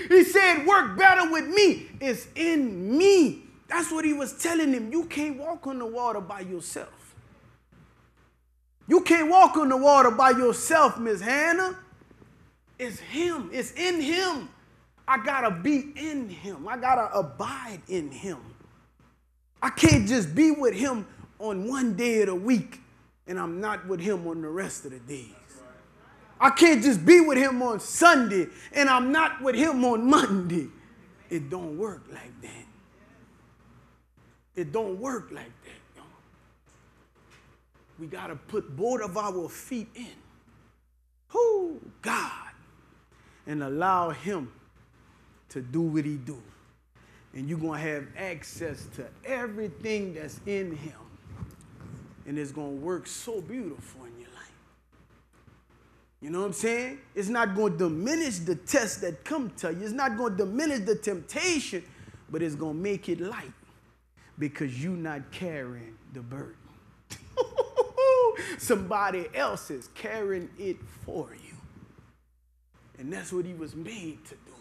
He said, work better with me. It's in me. That's what he was telling him. You can't walk on the water by yourself. You can't walk on the water by yourself, Miss Hannah. It's him. It's in him. I got to be in him. I got to abide in him. I can't just be with him on one day of the week and I'm not with him on the rest of the days. I can't just be with him on Sunday and I'm not with him on Monday. It don't work like that. It don't work like that, y'all. We got to put both of our feet in. Who? God. And allow him to do what he do. And you're going to have access to everything that's in him. And it's going to work so beautiful in your life. You know what I'm saying? It's not going to diminish the tests that come to you. It's not going to diminish the temptation, but it's going to make it light because you're not carrying the burden. Somebody else is carrying it for you. And that's what he was made to do.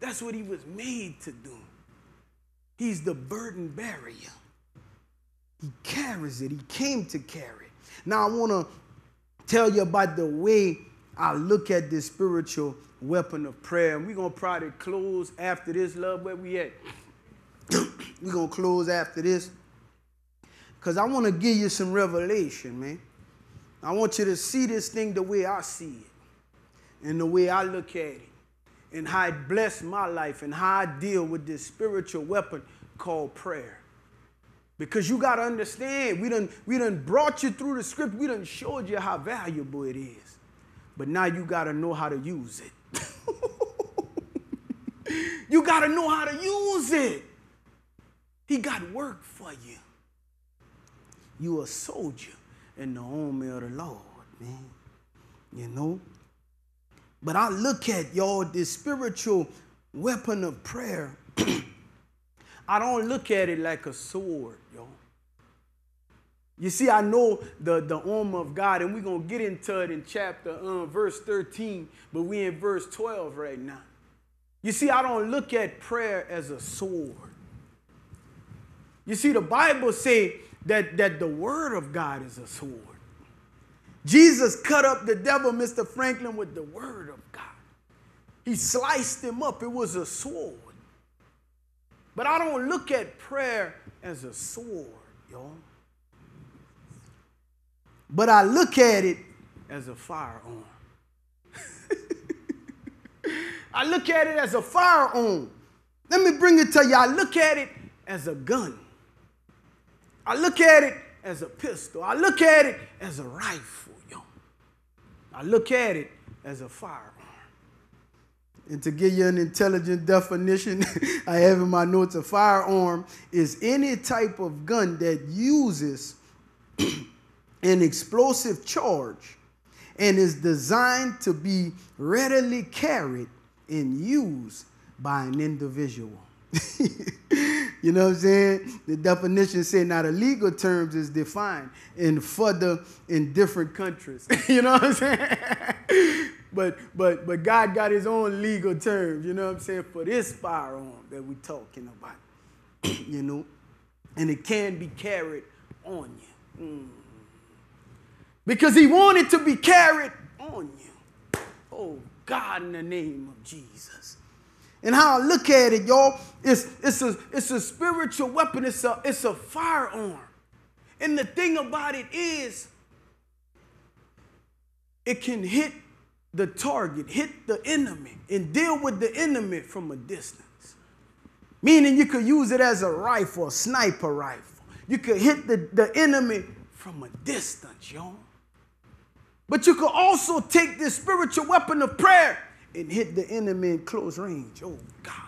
That's what he was made to do. He's the burden bearer. He carries it. He came to carry it. Now I want to tell you about the way I look at this spiritual weapon of prayer. And we're going to probably close after this. Love, where we at? We're going to close after this. Because I want to give you some revelation, man. I want you to see this thing the way I see it. And the way I look at it. And how it blessed my life and how I deal with this spiritual weapon called prayer. Because you got to understand, we done brought you through the script. We done showed you how valuable it is. But now you got to know how to use it. You got to know how to use it. He got work for you. You a soldier in the army of the Lord, man. You know? But I look at, y'all, this spiritual weapon of prayer. I don't look at it like a sword, y'all. You see, I know the armor of God, and we're going to get into it in verse 13, but we're in verse 12 right now. You see, I don't look at prayer as a sword. You see, the Bible says that the word of God is a sword. Jesus cut up the devil, Mr. Franklin, with the word of God. He sliced him up. It was a sword. But I don't look at prayer as a sword, y'all. But I look at it as a firearm. I look at it as a firearm. Let me bring it to you. I look at it as a gun. I look at it as a pistol. I look at it as a rifle, yo. I look at it as a firearm. And to give you an intelligent definition, I have in my notes, a firearm is any type of gun that uses an explosive charge and is designed to be readily carried and used by an individual. You know what I'm saying? The definition said, now the legal terms is defined and further in different countries. You know what I'm saying? But God got his own legal terms, you know what I'm saying, for this firearm that we're talking about. You know? And it can be carried on you. Because he wanted to be carried on you. Oh, God, in the name of Jesus. And how I look at it, y'all, it's a spiritual weapon. It's a firearm. And the thing about it is, it can hit the target, hit the enemy, and deal with the enemy from a distance. Meaning you could use it as a rifle, a sniper rifle. You could hit the enemy from a distance, y'all. But you could also take this spiritual weapon of prayer and hit the enemy in close range. Oh, God.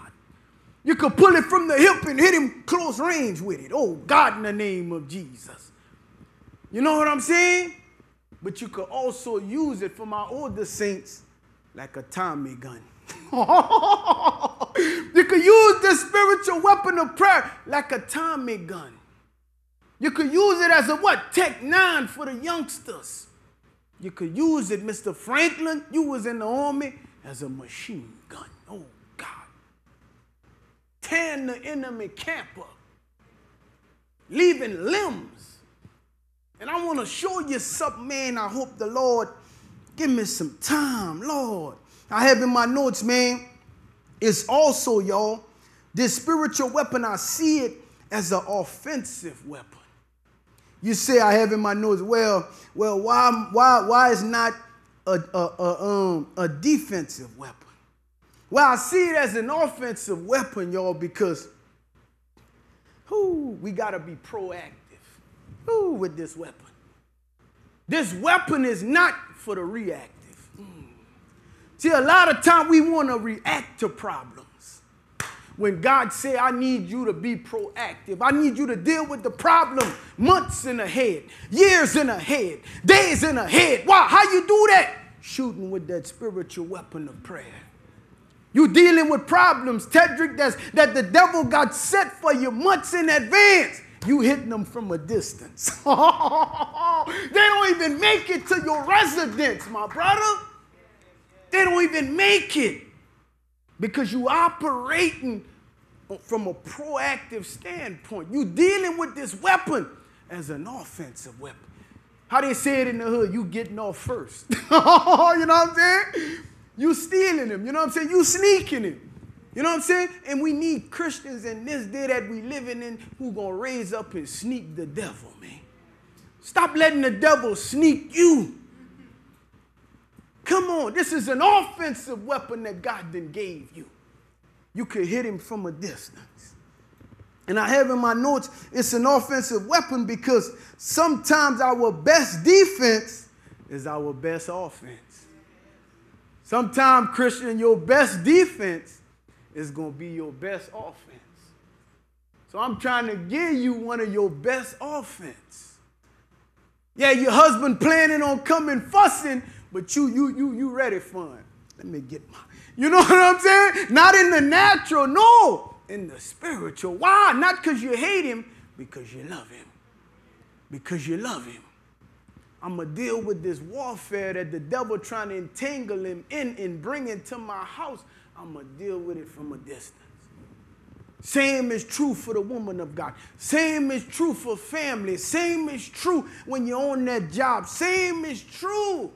You could pull it from the hip and hit him close range with it. Oh, God, in the name of Jesus. You know what I'm saying? But you could also use it for my older saints like a Tommy gun. You could use this spiritual weapon of prayer like a Tommy gun. You could use it as a what? Tech 9 for the youngsters. You could use it, Mr. Franklin. You was in the army. As a machine gun. Oh, God. Tearing the enemy camp up. Leaving limbs. And I want to show you something, man. I hope the Lord give me some time, Lord. I have in my notes, man, it's also, y'all, this spiritual weapon, I see it as an offensive weapon. You say, I have in my notes, well, why is not a defensive weapon? Well, I see it as an offensive weapon, y'all, because we got to be proactive with this weapon. This weapon is not for the reactive. See, a lot of time we want to react to problems. When God say, I need you to be proactive. I need you to deal with the problem months in ahead, years in ahead, days in ahead. Why? How you do that? Shooting with that spiritual weapon of prayer. You dealing with problems, Tedrick, that the devil got set for you months in advance. You hitting them from a distance. They don't even make it to your residence, my brother. They don't even make it because you operating from a proactive standpoint. You dealing with this weapon as an offensive weapon. How they say it in the hood, you getting off first. You know what I'm saying? You stealing him. You know what I'm saying? You sneaking him. You know what I'm saying? And we need Christians in this day that we living in who going to raise up and sneak the devil, man. Stop letting the devil sneak you. Come on, this is an offensive weapon that God then gave you. You could hit him from a distance. And I have in my notes, it's an offensive weapon because sometimes our best defense is our best offense. Sometimes, Christian, your best defense is going to be your best offense. So I'm trying to give you one of your best offense. Yeah, your husband planning on coming fussing, but you ready for it. Let me get my, you know what I'm saying? Not in the natural, no, in the spiritual. Why? Not because you hate him, because you love him. Because you love him. I'm going to deal with this warfare that the devil trying to entangle him in and bring into my house. I'm going to deal with it from a distance. Same is true for the woman of God. Same is true for family. Same is true when you're on that job. Same is true.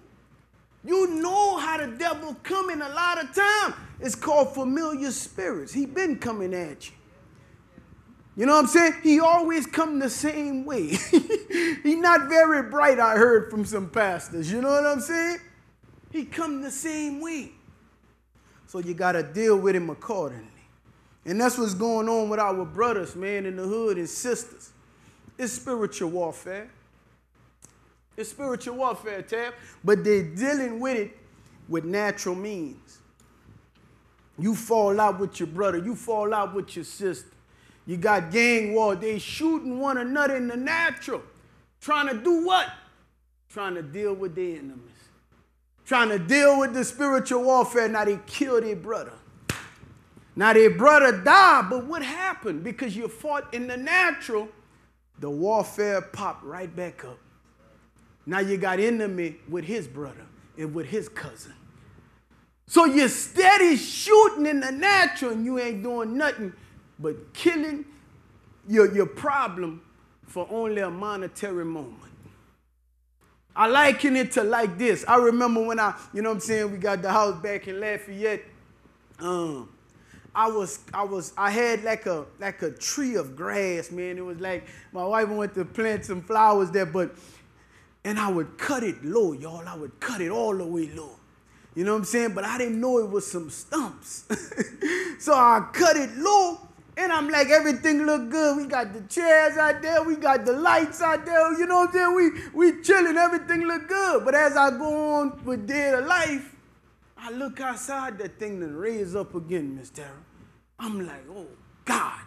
You know how the devil coming a lot of time. It's called familiar spirits. He been coming at you. You know what I'm saying? He always come the same way. He not very bright, I heard from some pastors. You know what I'm saying? He come the same way. So you got to deal with him accordingly. And that's what's going on with our brothers, man, in the hood and sisters. It's spiritual warfare. It's spiritual warfare, Tab, but they're dealing with it with natural means. You fall out with your brother. You fall out with your sister. You got gang war. They shooting one another in the natural. Trying to do what? Trying to deal with their enemies. Trying to deal with the spiritual warfare. Now they kill their brother. Now their brother died, but what happened? Because you fought in the natural, the warfare popped right back up. Now you got enemy with his brother and with his cousin. So you're steady shooting in the natural and you ain't doing nothing but killing your problem for only a monetary moment. I liken it to like this. I remember when you know what I'm saying, we got the house back in Lafayette. I had like a tree of grass, man. It was like my wife went to plant some flowers there, and I would cut it low, y'all. I would cut it all the way low. You know what I'm saying? But I didn't know it was some stumps. So I cut it low, and I'm like, everything look good. We got the chairs out there. We got the lights out there. You know what I'm saying? We chilling. Everything look good. But as I go on with dead life, I look outside, that thing and raise up again, Miss Tara. I'm like, oh, God.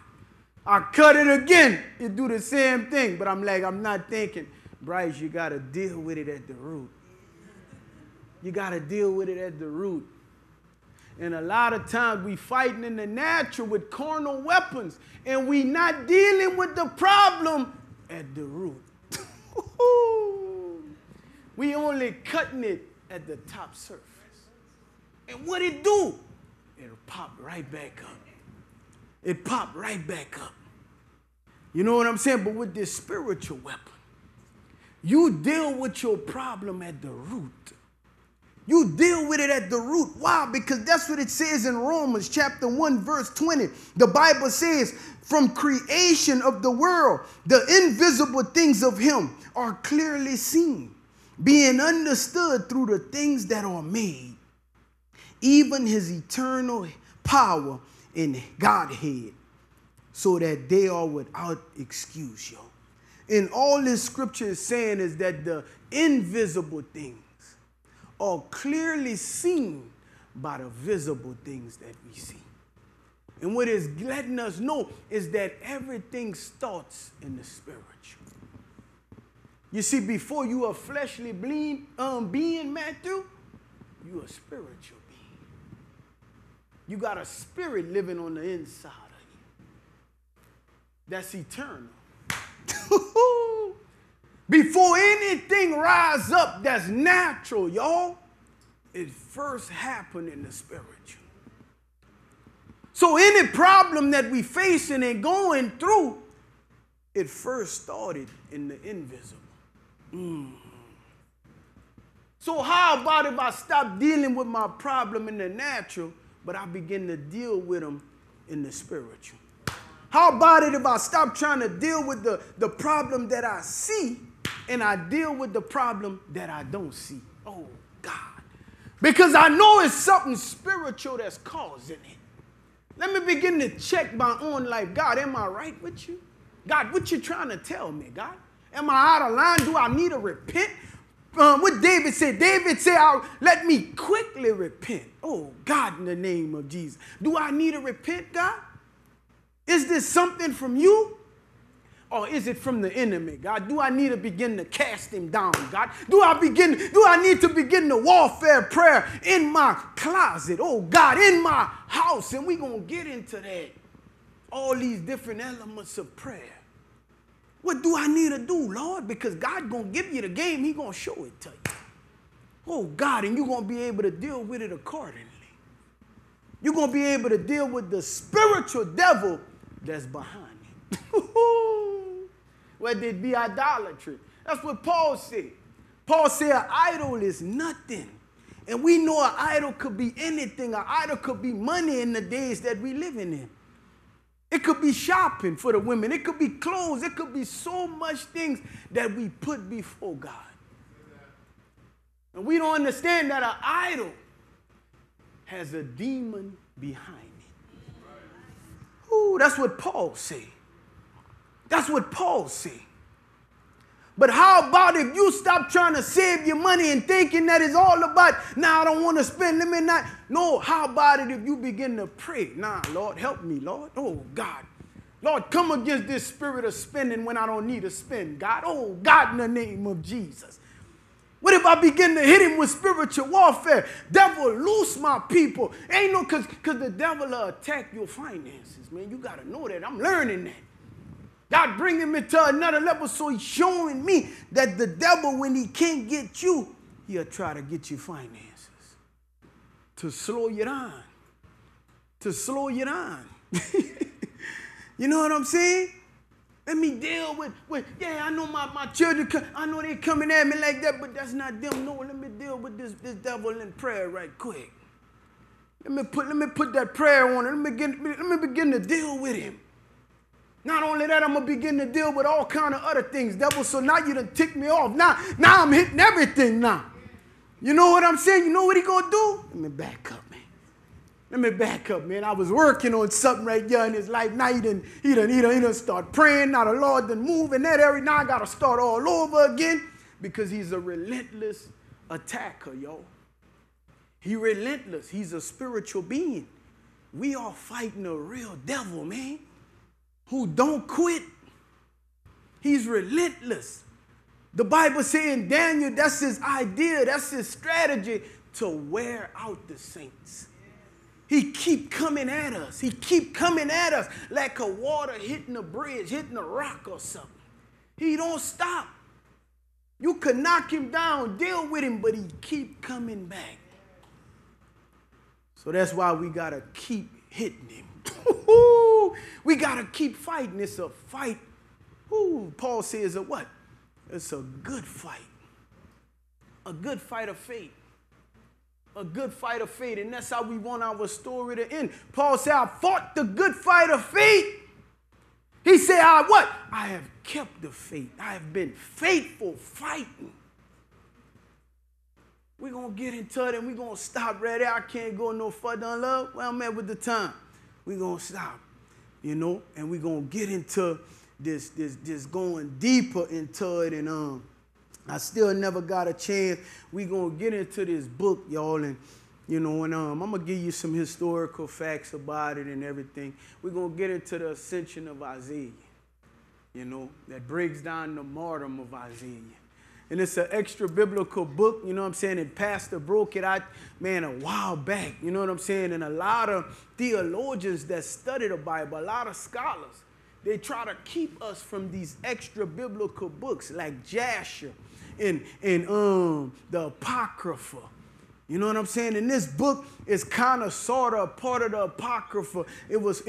I cut it again. It do the same thing. But I'm like, I'm not thinking, Bryce, you got to deal with it at the root. You got to deal with it at the root. And a lot of times we fighting in the natural with carnal weapons, and we not dealing with the problem at the root. We only cutting it at the top surface. And what it do? It'll pop right back up. It popped right back up. You know what I'm saying? But with this spiritual weapon, You deal with your problem at the root. You deal with it at the root. Why? Because that's what it says in Romans chapter 1, verse 20. The Bible says, from creation of the world, the invisible things of him are clearly seen, being understood through the things that are made, even his eternal power in Godhead, so that they are without excuse, yo. And all this scripture is saying is that the invisible things are clearly seen by the visible things that we see. And what is letting us know is that everything starts in the spiritual. You see, before you a fleshly being, Matthew, you a spiritual being. You got a spirit living on the inside of you that's eternal. Before anything rise up that's natural, y'all, it first happened in the spiritual. So any problem that we facing and going through, it first started in the invisible. So how about if I stop dealing with my problem in the natural, but I begin to deal with them in the spiritual? How about it if I stop trying to deal with the problem that I see and I deal with the problem that I don't see? Oh, God. Because I know it's something spiritual that's causing it. Let me begin to check my own life. God, am I right with you? God, what you trying to tell me, God? Am I out of line? Do I need to repent? What David said? David said, let me quickly repent. Oh, God, in the name of Jesus. Do I need to repent, God? Is this something from you? Or is it from the enemy, God? Do I need to begin to cast him down, God? Do I need to begin the warfare prayer in my closet? Oh, God, in my house. And we're going to get into that. All these different elements of prayer. What do I need to do, Lord? Because God going to give you the game. He going to show it to you. Oh, God, and you're going to be able to deal with it accordingly. You're going to be able to deal with the spiritual devil that's behind it. Whether it be idolatry. That's what Paul said. Paul said an idol is nothing. And we know an idol could be anything. An idol could be money in the days that we living in. It could be shopping for the women. It could be clothes. It could be so much things that we put before God. And we don't understand that an idol has a demon behind it. Ooh, that's what Paul said. That's what Paul said. But how about if you stop trying to save your money and thinking that it's all about, nah, I don't want to spend, let me not. No, how about it if you begin to pray? Nah, Lord, help me, Lord. Oh, God. Lord, come against this spirit of spending when I don't need to spend, God. Oh, God, in the name of Jesus. What if I begin to hit him with spiritual warfare? Devil, loose my people. Ain't no, because the devil will attack your finances, man. You got to know that. I'm learning that. God bring him into another level, so he's showing me that the devil, when he can't get you, he'll try to get your finances to slow you down, to slow you down. You know what I'm saying? Let me deal with yeah, I know my children, I know they coming at me like that, but that's not them. No, let me deal with this devil in prayer right quick. Let me put that prayer on it. Let me begin to deal with him. Not only that, I'm going to begin to deal with all kind of other things, devil. So now you done tick me off. Now I'm hitting everything now. You know what I'm saying? You know what he going to do? Let me back up, man. Let me back up, man. I was working on something right here in his life. Now he done start praying. Now the Lord done move in that area. Now I got to start all over again because he's a relentless attacker, yo. He relentless. He's a spiritual being. We are fighting a real devil, man, who don't quit. He's relentless. The Bible says in Daniel, that's his idea, that's his strategy, to wear out the saints. He keep coming at us. He keep coming at us like a water hitting a bridge, hitting a rock or something. He don't stop. You could knock him down, deal with him, but he keep coming back. So that's why we got to keep hitting him. We got to keep fighting. It's a fight. Ooh, Paul says a what? It's a good fight of faith, a good fight of faith. And that's how we want our story to end. Paul said, I fought the good fight of faith. He said, I what? I have kept the faith. I have been faithful fighting. We're going to get into it and we're going to stop right there. I can't go no further in love. Well, I'm at with the time. We're going to stop, you know, and we're going to get into this going deeper into it. And I still never got a chance. We're going to get into this book, y'all, and you know, and I'm going to give you some historical facts about it and everything. We're going to get into the Ascension of Isaiah, you know, that breaks down the martyrdom of Isaiah. And it's an extra biblical book, you know what I'm saying? And Pastor broke it out, man, a while back, you know what I'm saying? And a lot of theologians that study the Bible, a lot of scholars, they try to keep us from these extra biblical books like Jasher and the Apocrypha. You know what I'm saying? And this book is kind of sort of part of the Apocrypha. It was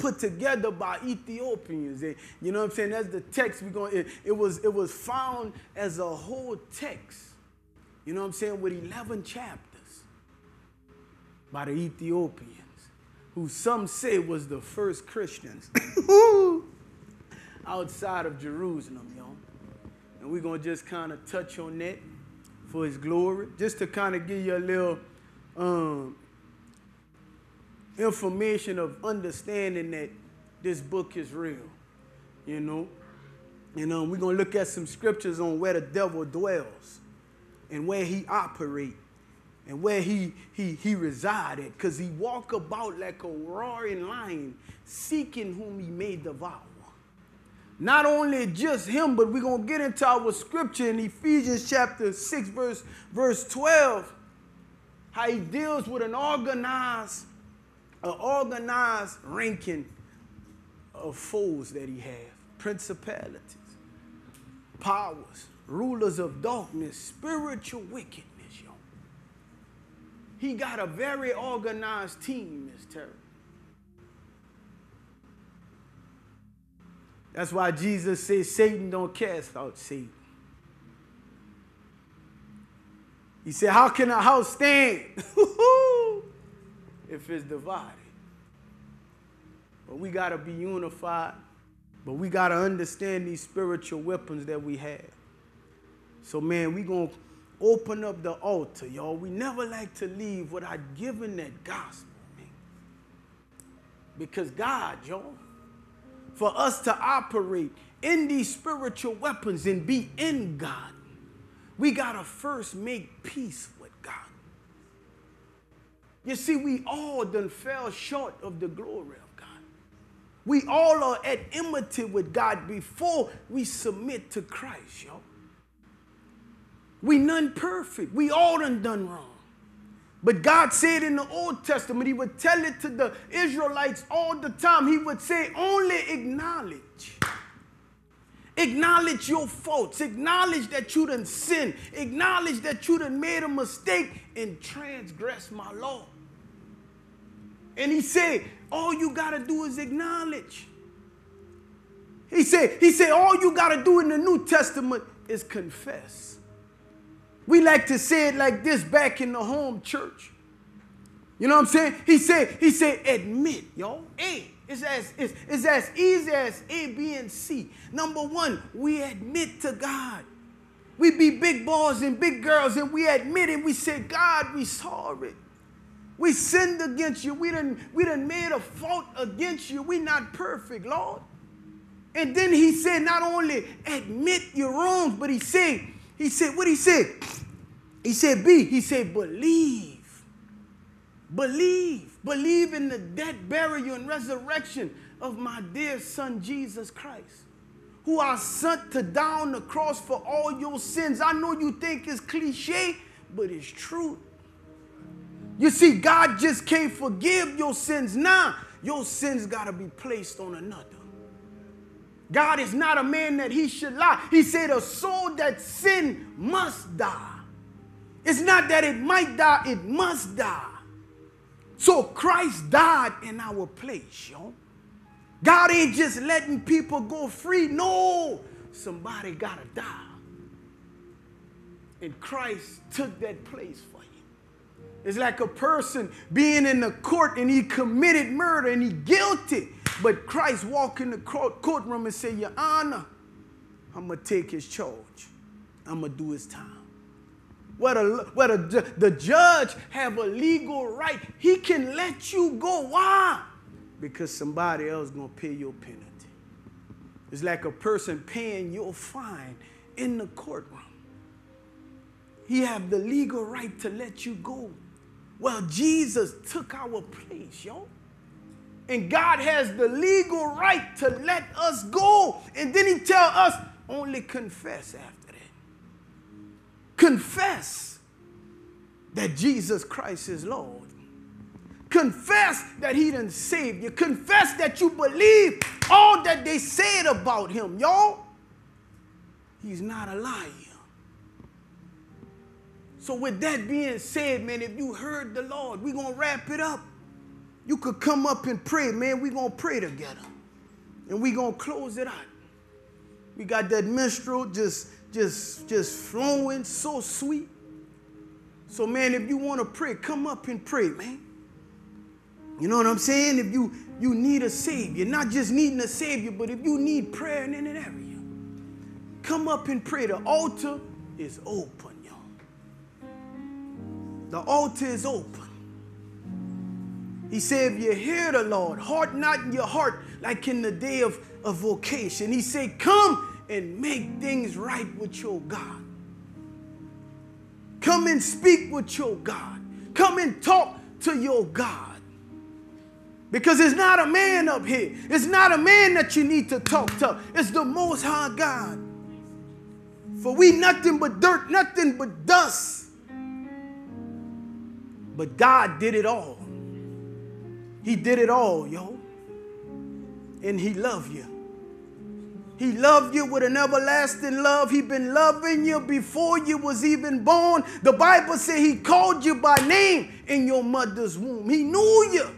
put together by Ethiopians. And, you know what I'm saying? That's the text we're going. It was found as a whole text. You know what I'm saying? With 11 chapters by the Ethiopians, who some say was the first Christians outside of Jerusalem, y'all. And we're gonna just kind of touch on that for his glory, just to kind of give you a little information of understanding that this book is real, you know. And we're going to look at some scriptures on where the devil dwells and where he operates and where he resided, because he walked about like a roaring lion, seeking whom he may devour. Not only just him, but we're going to get into our scripture in Ephesians chapter 6, verse 12, how he deals with an organized ranking of foes that he has, principalities, powers, rulers of darkness, spiritual wickedness, y'all. He got a very organized team, Miss Terry. That's why Jesus says Satan don't cast out Satan. He said, how can a house stand if it's divided? But we got to be unified. But we got to understand these spiritual weapons that we have. So, man, we're going to open up the altar, y'all. We never like to leave without giving that gospel, man. Because God, y'all, for us to operate in these spiritual weapons and be in God, we got to first make peace with God. You see, we all done fell short of the glory of God. We all are at enmity with God before we submit to Christ, y'all. We none perfect. We all done wrong. But God said in the Old Testament, he would tell it to the Israelites all the time. He would say, only acknowledge. Acknowledge your faults. Acknowledge that you done sinned. Acknowledge that you done made a mistake and transgressed my law. And he said, all you got to do is acknowledge. He said, all you got to do in the New Testament is confess. We like to say it like this back in the home church. You know what I'm saying? He said, admit, y'all. A, it's as easy as A, B, and C. Number one, we admit to God. We be big boys and big girls, and we admit it. We say, God, we sorry. We sinned against you. We done made a fault against you. We not perfect, Lord. And then he said, not only admit your wrongs, but he said, what he said? He said, B, he said, believe. Believe. Believe in the death, burial, and resurrection of my dear son, Jesus Christ, who I sent to die on the cross for all your sins. I know you think it's cliche, but it's true. You see, God just can't forgive your sins now. Your sins got to be placed on another. God is not a man that he should lie. He said a soul that sin must die. It's not that it might die, it must die. So Christ died in our place, y'all. God ain't just letting people go free. No, somebody got to die. And Christ took that place for you. It's like a person being in the court and he committed murder and he guilty. But Christ walked in the courtroom and said, Your Honor, I'm going to take his charge. I'm going to do his time. Where the judge have a legal right, he can let you go. Why? Because somebody else going to pay your penalty. It's like a person paying your fine in the courtroom. He have the legal right to let you go. Well, Jesus took our place, yo. And God has the legal right to let us go. And then he tell us, only confess after that. Confess that Jesus Christ is Lord. Confess that he done saved you. Confess that you believe all that they said about him, y'all. He's not a liar. So with that being said, man, if you heard the Lord, we're going to wrap it up. You could come up and pray, man. We're going to pray together. And we're going to close it out. We got that minstrel just flowing so sweet. So, man, if you want to pray, come up and pray, man. You know what I'm saying? If you need a Savior, not just needing a Savior, but if you need prayer in an area, come up and pray. The altar is open, y'all. The altar is open. He said, if you hear the Lord, harden not in your heart like in the day of vocation. He said, come and make things right with your God. Come and speak with your God. Come and talk to your God. Because it's not a man up here. It's not a man that you need to talk to. It's the Most High God. For we nothing but dirt, nothing but dust. But God did it all. He did it all, yo. And he loved you. He loved you with an everlasting love. He's been loving you before you was even born. The Bible says he called you by name in your mother's womb. He knew you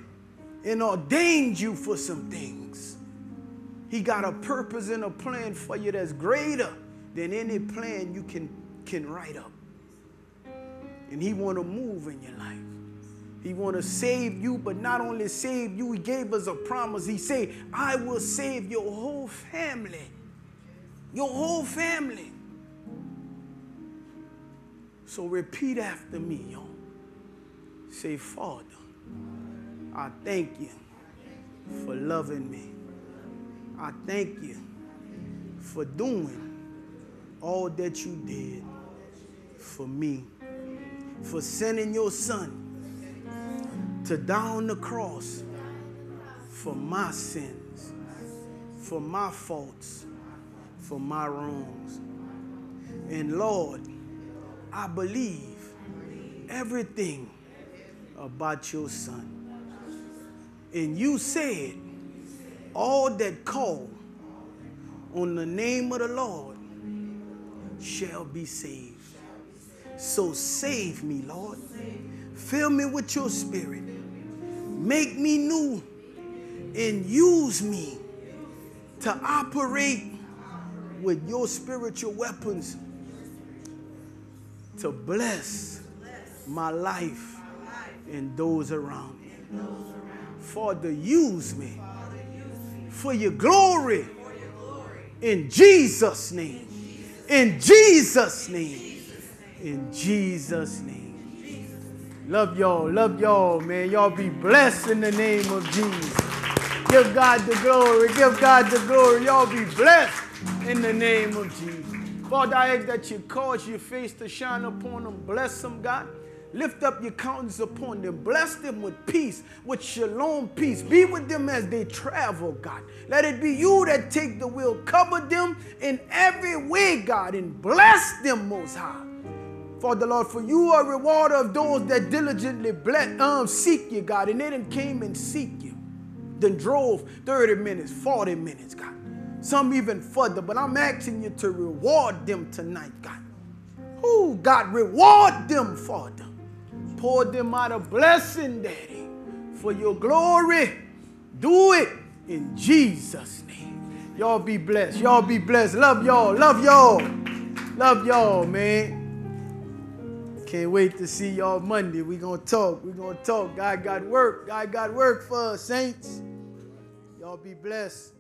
and ordained you for some things. He got a purpose and a plan for you that's greater than any plan you can write up. And he want to move in your life. He want to save you, but not only save you, he gave us a promise. He said, I will save your whole family. Your whole family. So repeat after me, y'all. Say, Father, I thank you for loving me. I thank you for doing all that you did for me, for sending your son to die on the cross for my sins, for my faults, for my wrongs. And Lord, I believe everything about your son. And you said, all that call on the name of the Lord shall be saved. So save me, Lord. Fill me with your spirit. Make me new and use me to operate with your spiritual weapons to bless my life and those around me. Father, use me for your glory. In Jesus' name. In Jesus' name. In Jesus' name. Love y'all. Love y'all, man. Y'all be blessed in the name of Jesus. Give God the glory. Give God the glory. Y'all be blessed in the name of Jesus. Father, I ask that you cause your face to shine upon them. Bless them, God. Lift up your countenance upon them. Bless them with peace, with shalom peace. Be with them as they travel, God. Let it be you that take the wheel. Cover them in every way, God, and bless them, Most High. Father, Lord, for you are a rewarder of those that diligently seek you, God. And they then came and seek you. Then drove 30 minutes, 40 minutes, God. Some even further. But I'm asking you to reward them tonight, God. Oh, God, reward them, Father. Pour them out a blessing, Daddy, for your glory. Do it in Jesus' name. Y'all be blessed. Y'all be blessed. Love y'all. Love y'all. Love y'all, man. Can't wait to see y'all Monday. We're going to talk. We're going to talk. God got work. God got work for us, saints. Y'all be blessed.